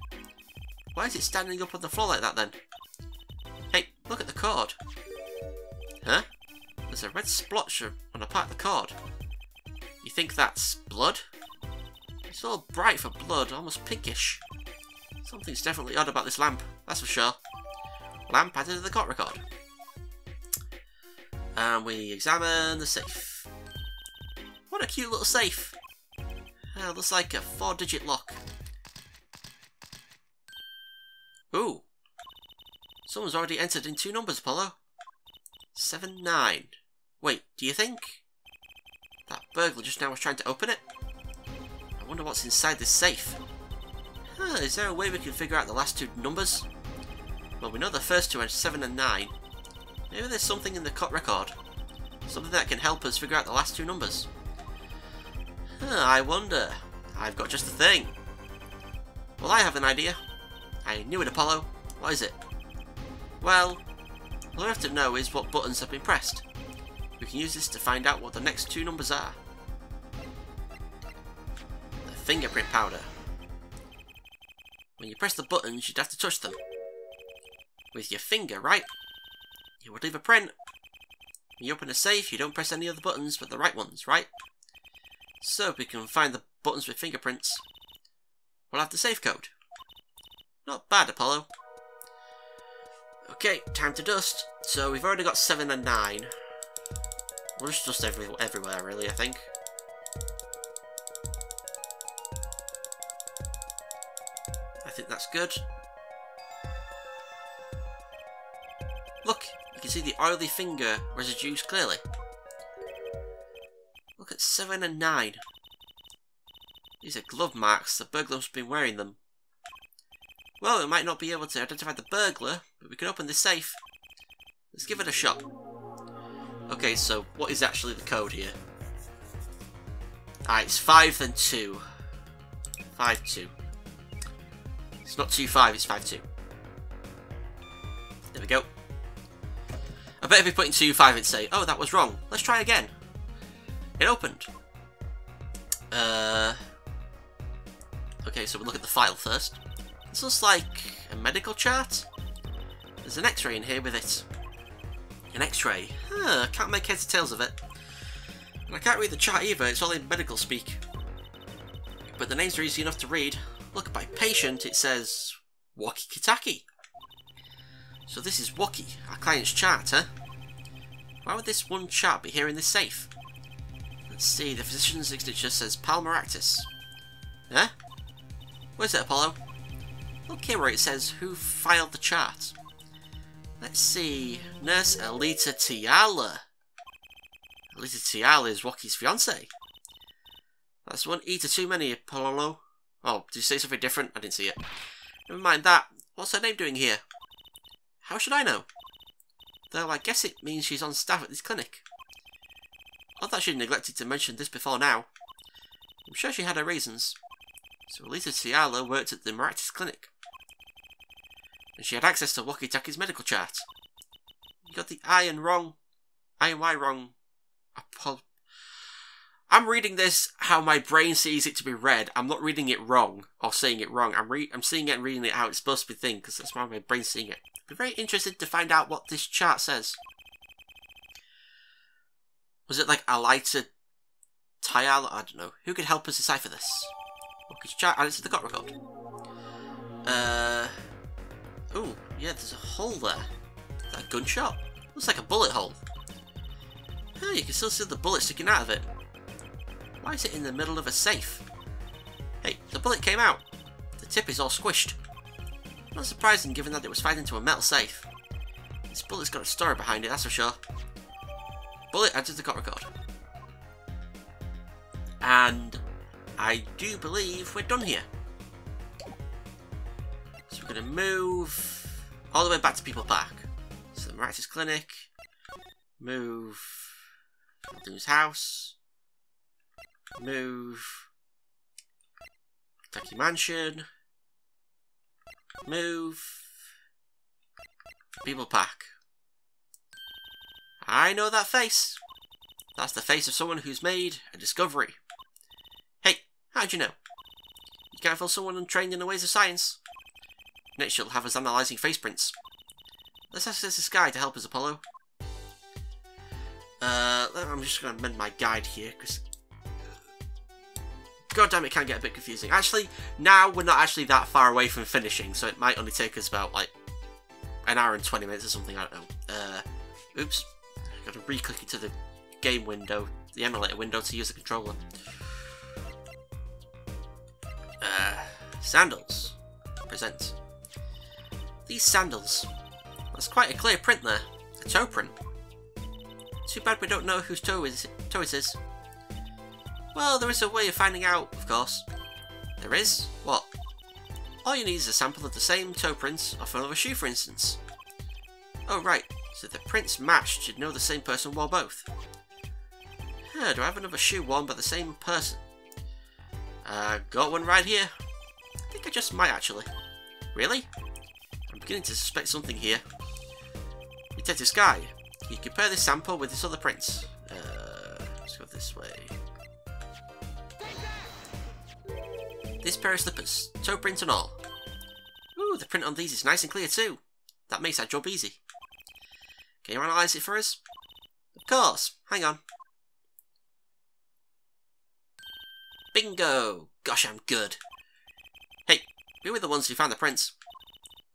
Why is it standing up on the floor like that then? Hey, look at the cord. Huh? There's a red splotch on a part of the cord. You think that's blood? It's all bright for blood, almost pinkish. Something's definitely odd about this lamp, that's for sure. Lamp added to the court record. And we examine the safe. What a cute little safe. Looks like a 4-digit lock. Ooh. Someone's already entered in 2 numbers, Apollo. 7, 9. Wait, do you think? That burglar just now was trying to open it? I wonder what's inside this safe. Is there a way we can figure out the last 2 numbers? Well, we know the first 2 are 7 and 9. Maybe there's something in the court record. Something that can help us figure out the last 2 numbers. I wonder. I've got just the thing. Well, I have an idea. I knew it, Apollo. What is it? Well, all I have to know is what buttons have been pressed. We can use this to find out what the next 2 numbers are. The fingerprint powder. When you press the buttons, you'd have to touch them. With your finger, right? You would leave a print. When you open a safe, you don't press any other buttons but the right ones, right? So we can find the buttons with fingerprints. We'll have the safe code. Not bad, Apollo. Okay, time to dust. So we've already got 7 and 9. We'll just dust everywhere, really, I think. I think that's good. Look, you can see the oily finger residues clearly. Look at 7 and 9. These are glove marks. The burglar must have been wearing them. Well, we might not be able to identify the burglar, but we can open this safe. Let's give it a shot. Okay, so what is actually the code here? Ah, it's 5 then 2. 5, 2. It's not 2, 5, it's 5, 2. There we go. I bet if we put in 2, 5, it'd say, oh, that was wrong. Let's try again. It opened. Okay, so we'll look at the file first. This looks like a medical chart. There's an x-ray in here with it. An x-ray. I can't make heads or tails of it. And I can't read the chart either, it's all in medical speak. But the names are easy enough to read. Look, by patient it says Wocky Kitaki. So this is Wocky, our client's chart, huh? Why would this one chart be here in this safe? Let's see, the physician's signature says Meraktis. Huh? Where's it, Apollo? Look here where it says who filed the chart. Let's see. Nurse Alita Tiala. Alita Tiala is Wocky's fiance. That's one eater too many, Apollo. Oh, did you say something different? I didn't see it. Never mind that. What's her name doing here? How should I know? Though I guess it means she's on staff at this clinic. I thought she neglected to mention this before now. I'm sure she had her reasons. So Alita Tiala worked at the Meraktis Clinic. And she had access to Wocky Kitaki's medical chart. You got the iron wrong. I wrong. I'm reading this how my brain sees it to be read. I'm not reading it wrong or saying it wrong. I'm seeing it and reading it how it's supposed to be thin, because that's why my brain's seeing it. I'd be very interested to find out what this chart says. Was it like Alita Tiala? I don't know. Who could help us decipher this? Wocky's chart added to the got record. Ooh, yeah, there's a hole there. Is that a gunshot? Looks like a bullet hole. Oh, you can still see the bullet sticking out of it. Why is it in the middle of a safe? Hey, the bullet came out. The tip is all squished. Not surprising given that it was fired into a metal safe. This bullet's got a story behind it, that's for sure. Bullet added to the got record. And I do believe we're done here. So we're going to move all the way back to People Park. So the Meraktis Clinic. Move Eldoon's house. Move Kitaki Mansion. Move People Park. I know that face. That's the face of someone who's made a discovery. Hey, how'd you know? You can't feel someone untrained in the ways of science. Next you'll have us analysing face prints. Let's access this guide to help us, Apollo. I'm just going to amend my guide here, because god damn, it can get a bit confusing. Actually, now we're not actually that far away from finishing, so it might only take us about, like, an hour and 20 minutes or something, I don't know. Oops. Gotta re-click it to the game window, the emulator window, to use the controller. Sandals. Present. These sandals. That's quite a clear print there. A toe print. Too bad we don't know whose toe it is. Well, there is a way of finding out, of course. There is? What? All you need is a sample of the same toe prints off another shoe, for instance. Oh, right. So if the prints matched, you'd know the same person wore both. Huh, do I have another shoe worn by the same person? Got one right here. I think I just might, actually. Really? I'm beginning to suspect something here. Detective Skye, you compare this sample with this other prints. Let's go this way. This pair of slippers, toe print and all. Ooh, the print on these is nice and clear too. That makes our job easy. Can you analyse it for us? Of course. Hang on. Bingo! Gosh, I'm good. Hey, we were the ones who found the prints.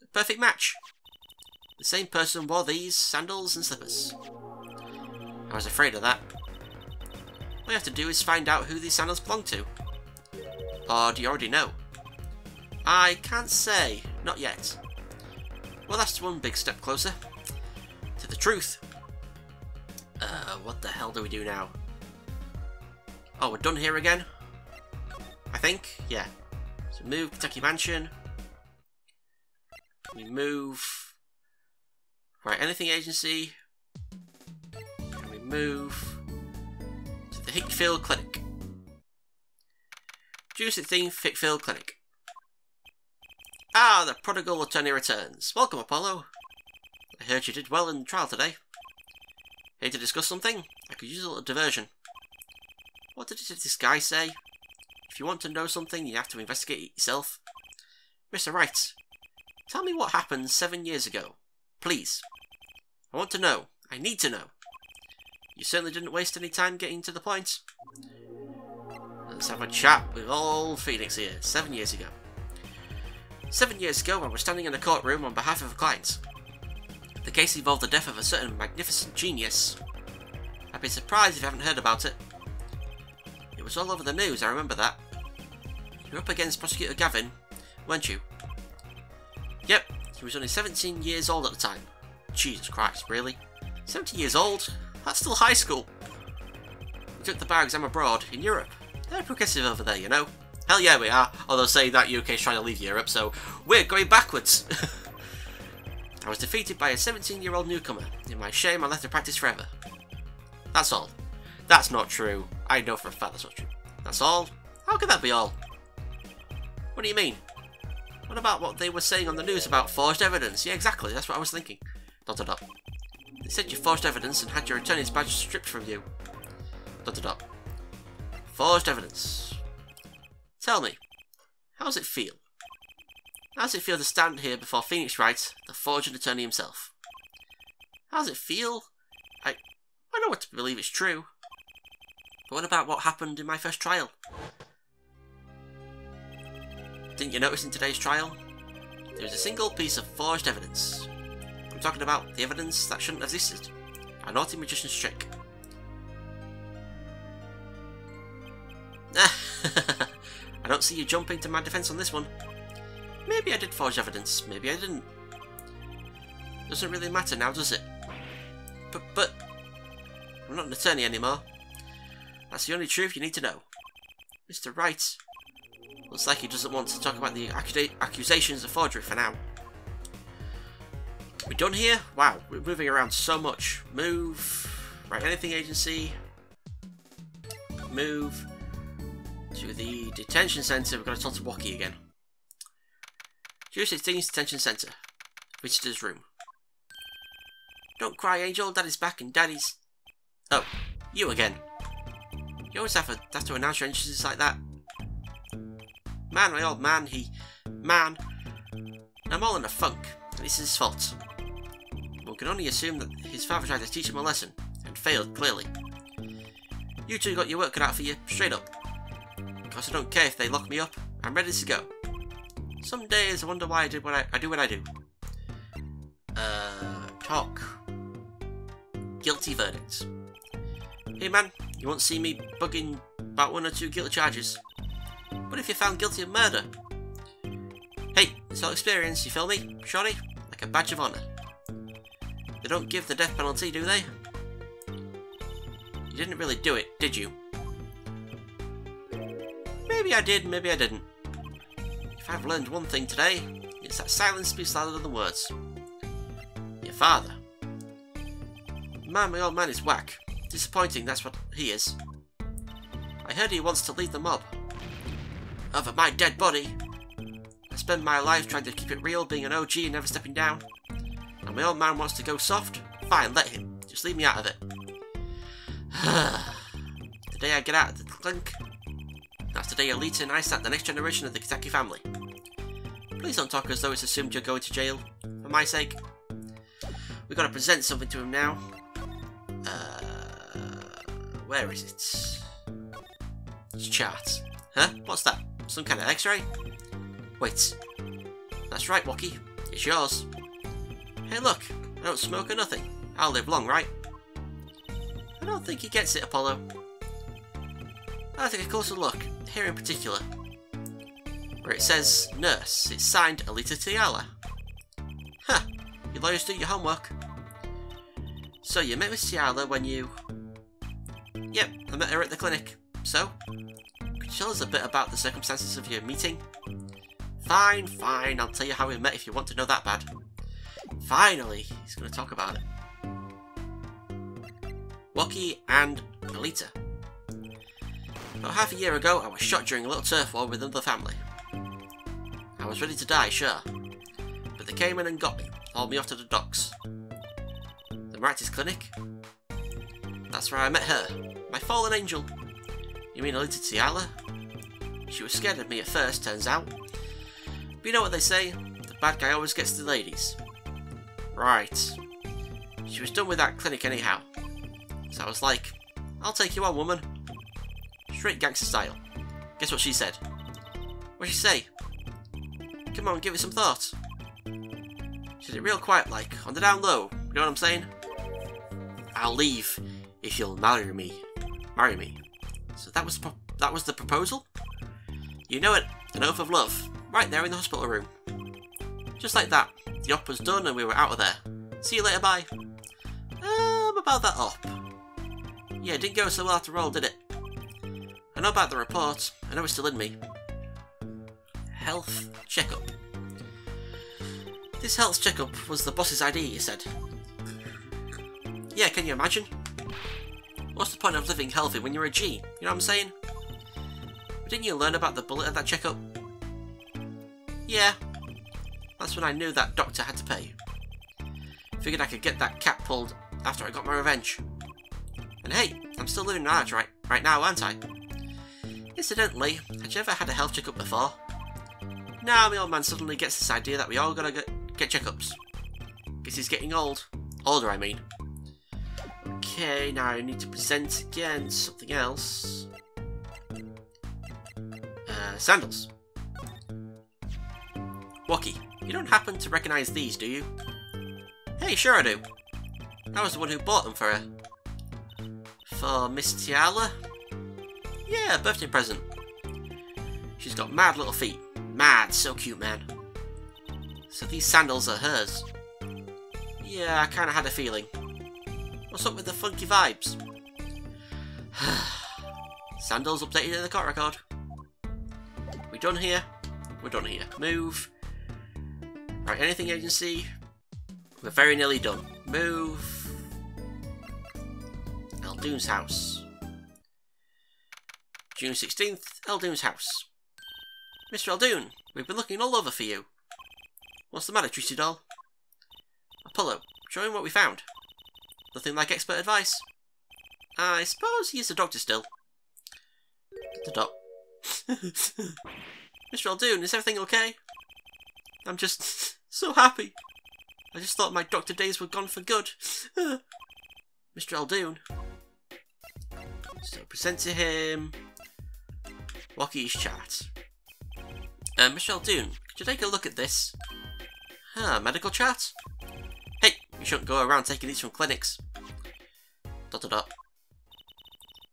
A perfect match. The same person wore these sandals and slippers. I was afraid of that. All you have to do is find out who these sandals belong to. Or do you already know? I can't say. Not yet. Well, that's one big step closer to the truth. What the hell do we do now? Oh, we're done here again? I think? Yeah. So move Kitaki Mansion. We move... Right, Anything Agency. And we move... to the Hickfield Clinic. Juicy Thing Hickfield Clinic. Ah, the prodigal attorney returns. Welcome, Apollo. I heard you did well in the trial today. Here to discuss something? I could use a little diversion. What did this guy say? If you want to know something, you have to investigate it yourself. Mr. Wright, tell me what happened 7 years ago. Please. I want to know. I need to know. You certainly didn't waste any time getting to the point. Let's have a chat with old Phoenix here. 7 years ago. 7 years ago, I was standing in a courtroom on behalf of a client. The case involved the death of a certain magnificent genius. I'd be surprised if you haven't heard about it. It was all over the news, I remember that. You were up against Prosecutor Gavin, weren't you? Yep, he was only 17 years old at the time. Jesus Christ, really? 70 years old? That's still high school. We took the bar exam abroad, in Europe. They're progressive over there, you know. Hell yeah we are, although saying that UK's trying to leave Europe, so we're going backwards. I was defeated by a 17-year-old newcomer. In my shame, I left the practice forever. That's all. That's not true. I know for a fact that's not true. That's all? How could that be all? What do you mean? What about what they were saying on the news about forged evidence? Yeah, exactly, that's what I was thinking. Dot dot dot. They said you forged evidence and had your attorney's badge stripped from you. Dot dot dot. Forged evidence. Tell me, how's it feel? How's it feel to stand here before Phoenix Wright, the forged attorney himself? How's it feel? I know what to believe it's true. But what about what happened in my first trial? Didn't you notice in today's trial? There was a single piece of forged evidence. I'm talking about the evidence that shouldn't have existed. A naughty magician's trick. I don't see you jumping to my defense on this one. Maybe I did forge evidence, maybe I didn't. Doesn't really matter now, does it? But... I'm not an attorney anymore. That's the only truth you need to know. Mr. Wright... looks like he doesn't want to talk about the accusations of forgery for now. We're done here? Wow, we're moving around so much. Move... Right, anything agency. Move... to the detention centre. We've got to talk to Wocky again. June 16th, detention centre. Visitor's room. Don't cry, Angel. Daddy's back and Daddy's... Oh, you again. You always have to announce your entrances like that. Man, my old man, I'm all in a funk, and it's his fault. One can only assume that his father tried to teach him a lesson, and failed, clearly. You two got your work cut out for you, straight up. Because I don't care if they lock me up, I'm ready to go. Some days I wonder why I did what I do what I do. Talk. Guilty verdicts. Hey man, you won't see me bugging about one or two guilty charges. What if you're found guilty of murder? Hey, it's all experience, you feel me, Shorty? Like a badge of honour. They don't give the death penalty, do they? You didn't really do it, did you? Maybe I did, maybe I didn't. If I've learned one thing today, it's that silence speaks louder than words. Your father. Man, my old man is whack. Disappointing, that's what he is. I heard he wants to lead the mob. Over my dead body. I spend my life trying to keep it real, being an OG and never stepping down. And my old man wants to go soft? Fine, let him. Just leave me out of it. The day I get out of the clink, that's the day Alita and I start the next generation of the Kitaki family. Please don't talk as though it's assumed you're going to jail. For my sake. We've got to present something to him now. Where is it? It's charts. Huh? What's that? Some kind of x-ray? Wait. That's right, Wocky. It's yours. Hey look, I don't smoke or nothing. I'll live long, right? I don't think he gets it, Apollo. I'll take a closer look, here in particular. Where it says, Nurse. It's signed, Alita Tiala. Huh, your lawyers do your homework. So you met Miss Tiala when you... Yep, I met her at the clinic. So? Could you tell us a bit about the circumstances of your meeting? Fine, fine, I'll tell you how we met if you want to know that bad. Finally, he's going to talk about it. Wocky and Alita. About half a year ago, I was shot during a little turf war with another family. I was ready to die, sure. But they came in and got me, hauled me off to the docks. The Meraktis Clinic? That's where I met her, my fallen angel. You mean Alita Tiala? She was scared of me at first, turns out. But you know what they say, the bad guy always gets the ladies. Right. She was done with that clinic anyhow. So I was like, I'll take you on, woman. Straight gangster style. Guess what she said? What'd she say? Come on, give it some thought. She did it real quiet like, on the down low, you know what I'm saying? I'll leave if you'll marry me. Marry me. So that was the proposal? You know it, an oath of love, right there in the hospital room. Just like that, the op was done and we were out of there. See you later, bye. About that op. Yeah, it didn't go so well after all, did it? I know about the report. I know it's still in me. Health checkup. This health checkup was the boss's ID, you said. Yeah, can you imagine? What's the point of living healthy when you're a G? You know what I'm saying? But didn't you learn about the bullet at that checkup? Yeah. That's when I knew that doctor had to pay. Figured I could get that cap pulled after I got my revenge. And hey, I'm still living large right now, aren't I? Incidentally, had you ever had a health checkup before? Now my old man suddenly gets this idea that we all gotta get checkups. Guess he's getting old. Older, I mean. Okay, now I need to present again something else. Sandals. Wocky, you don't happen to recognise these, do you? Hey, sure I do. I was the one who bought them for her. For Miss Tiala? Yeah, birthday present. She's got mad little feet. Mad, so cute, man. So these sandals are hers. Yeah, I kinda had a feeling. What's up with the funky vibes? Sandals updated in the court record. We done here. We're done here. Move. Right, anything agency. We're very nearly done. Move. Eldoon's house. June 16th, Eldoon's house. Mr. Eldoon, we've been looking all over for you. What's the matter, Trucy doll? Apollo, show him what we found. Nothing like expert advice. I suppose he is a doctor still. The doc. Mr. Eldoon, is everything okay? I'm just so happy. I just thought my doctor days were gone for good. Mr. Eldoon. So present to him Wocky's chart. Mr. Eldoon, could you take a look at this? Ah, medical chart? Hey, you shouldn't go around taking these from clinics. ...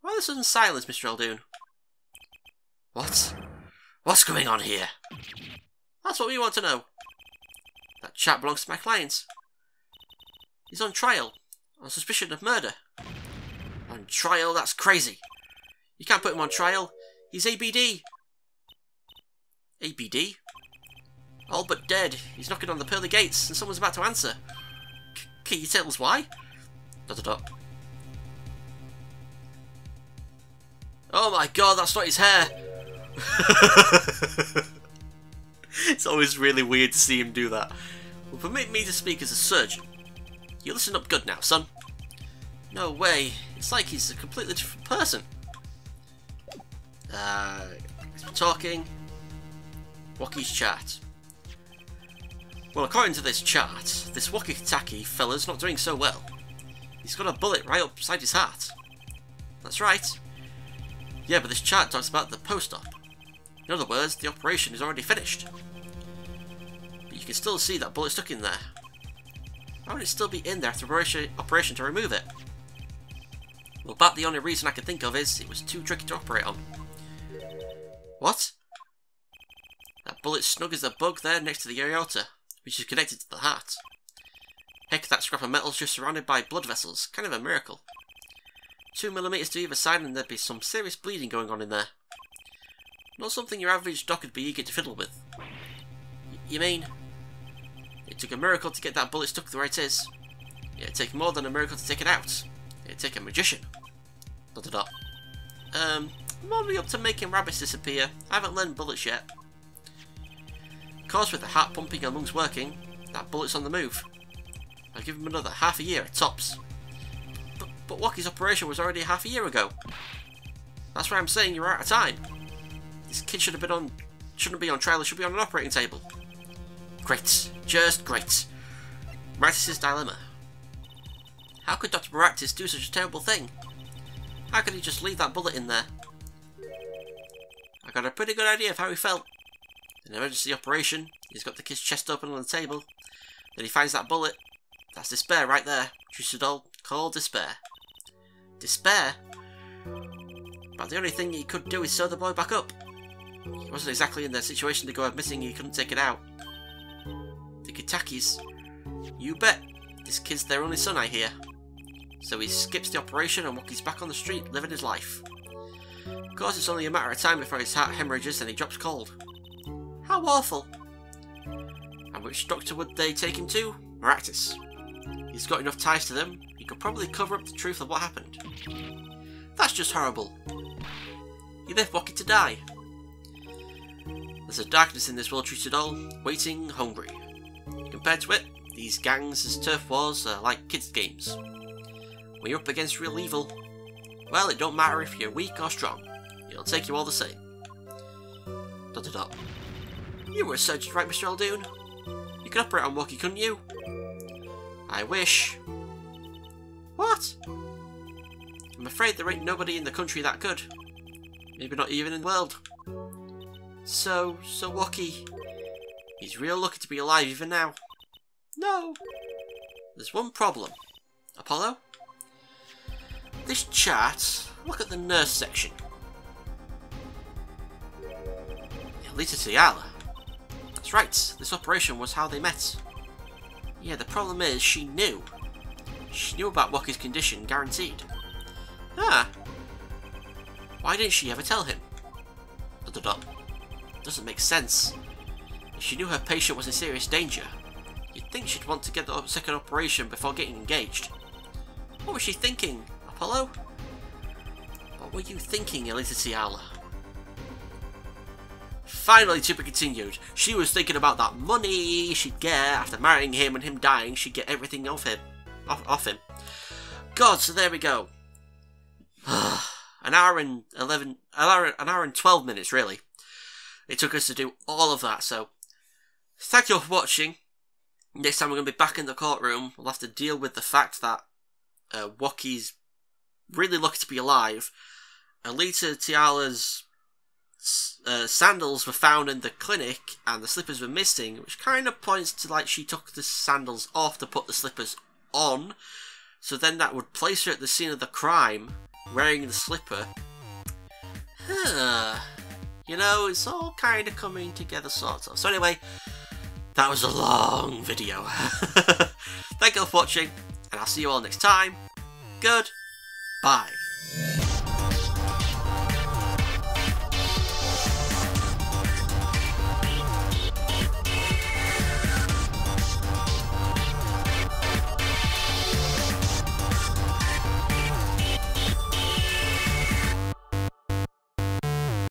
Why the sudden silence, Mr. Eldoon? What? What's going on here? That's what we want to know. That chap belongs to my clients. He's on trial. On suspicion of murder. On trial? That's crazy. You can't put him on trial. He's ABD. ABD? All but dead. He's knocking on the pearly gates and someone's about to answer. Can you tell us why? ... Oh my god, that's not his hair! It's always really weird to see him do that. Well, permit me to speak as a surgeon. You listen up good now, son. No way. It's like he's a completely different person. He's been talking. Wocky's chart. Well, according to this chart, this Wocky Kitaki fella's not doing so well. He's got a bullet right up beside his heart. That's right. Yeah, but this chart talks about the post-op. In other words, the operation is already finished. But you can still see that bullet stuck in there. Why would it still be in there after operation to remove it? Well, about the only reason I can think of is it was too tricky to operate on. What? That bullet's snug as a bug there next to the aorta, which is connected to the heart. Heck, that scrap of metal's just surrounded by blood vessels. Kind of a miracle. 2 millimeters to either side and there'd be some serious bleeding going on in there. Not something your average doc would be eager to fiddle with. You mean? It took a miracle to get that bullet stuck where it is. It'd take more than a miracle to take it out. It'd take a magician. ... I'm only up to making rabbits disappear. I haven't learned bullets yet. Of course, with the heart pumping and lungs working, that bullet's on the move. I'll give him another half a year at tops. But Wocky's operation was already half a year ago. That's why I'm saying you're out of time. This kid shouldn't be on trial. He should be on an operating table. Great, just great. Meraktis' dilemma. How could Dr. Meraktis do such a terrible thing? How could he just leave that bullet in there? I got a pretty good idea of how he felt. An emergency operation, he's got the kid's chest open on the table, then he finds that bullet. That's despair right there. Trucy doll, call despair. Despair? But the only thing he could do is sew the boy back up. He wasn't exactly in the situation to go admitting he couldn't take it out. The Kitakis. You bet. This kid's their only son, I hear. So he skips the operation and Wocky's back on the street, living his life. Of course, it's only a matter of time before his heart hemorrhages and he drops cold. How awful! And which doctor would they take him to? Meraktis. He's got enough ties to them, he could probably cover up the truth of what happened. That's just horrible. He left Wocky to die. There's a darkness in this well-treated all, waiting, hungry. Compared to it, these gangs as turf wars are like kids' games. When you're up against real evil, well, it don't matter if you're weak or strong. It'll take you all the same. Dot dot dot. You were a surgeon, right, Mr. Eldoon? You could operate on Wocky, couldn't you? I wish. What? I'm afraid there ain't nobody in the country that good. Maybe not even in the world. So Wocky. He's real lucky to be alive even now. No. There's one problem. Apollo? This chart, look at the nurse section. Alita Tiala. That's right, this operation was how they met. Yeah, the problem is she knew. She knew about Wocky's condition, guaranteed. Ah. Why didn't she ever tell him? Dot dot dot. Doesn't make sense. If she knew her patient was in serious danger, you'd think she'd want to get the second operation before getting engaged. What was she thinking, Apollo? What were you thinking, Elita Tiala? Finally, to be continued. She was thinking about that money she'd get after marrying him and him dying. She'd get everything off him. God, so there we go. An hour and 12 minutes, really. It took us to do all of that, so thank you all for watching. Next time we're going to be back in the courtroom. We'll have to deal with the fact that Wocky's really lucky to be alive. Alita Tiala's sandals were found in the clinic and the slippers were missing, which kind of points to like she took the sandals off to put the slippers on. So then that would place her at the scene of the crime, wearing the slipper. Huh. You know, it's all kind of coming together, sort of. So anyway, that was a long video. Thank you all for watching, and I'll see you all next time. Goodbye.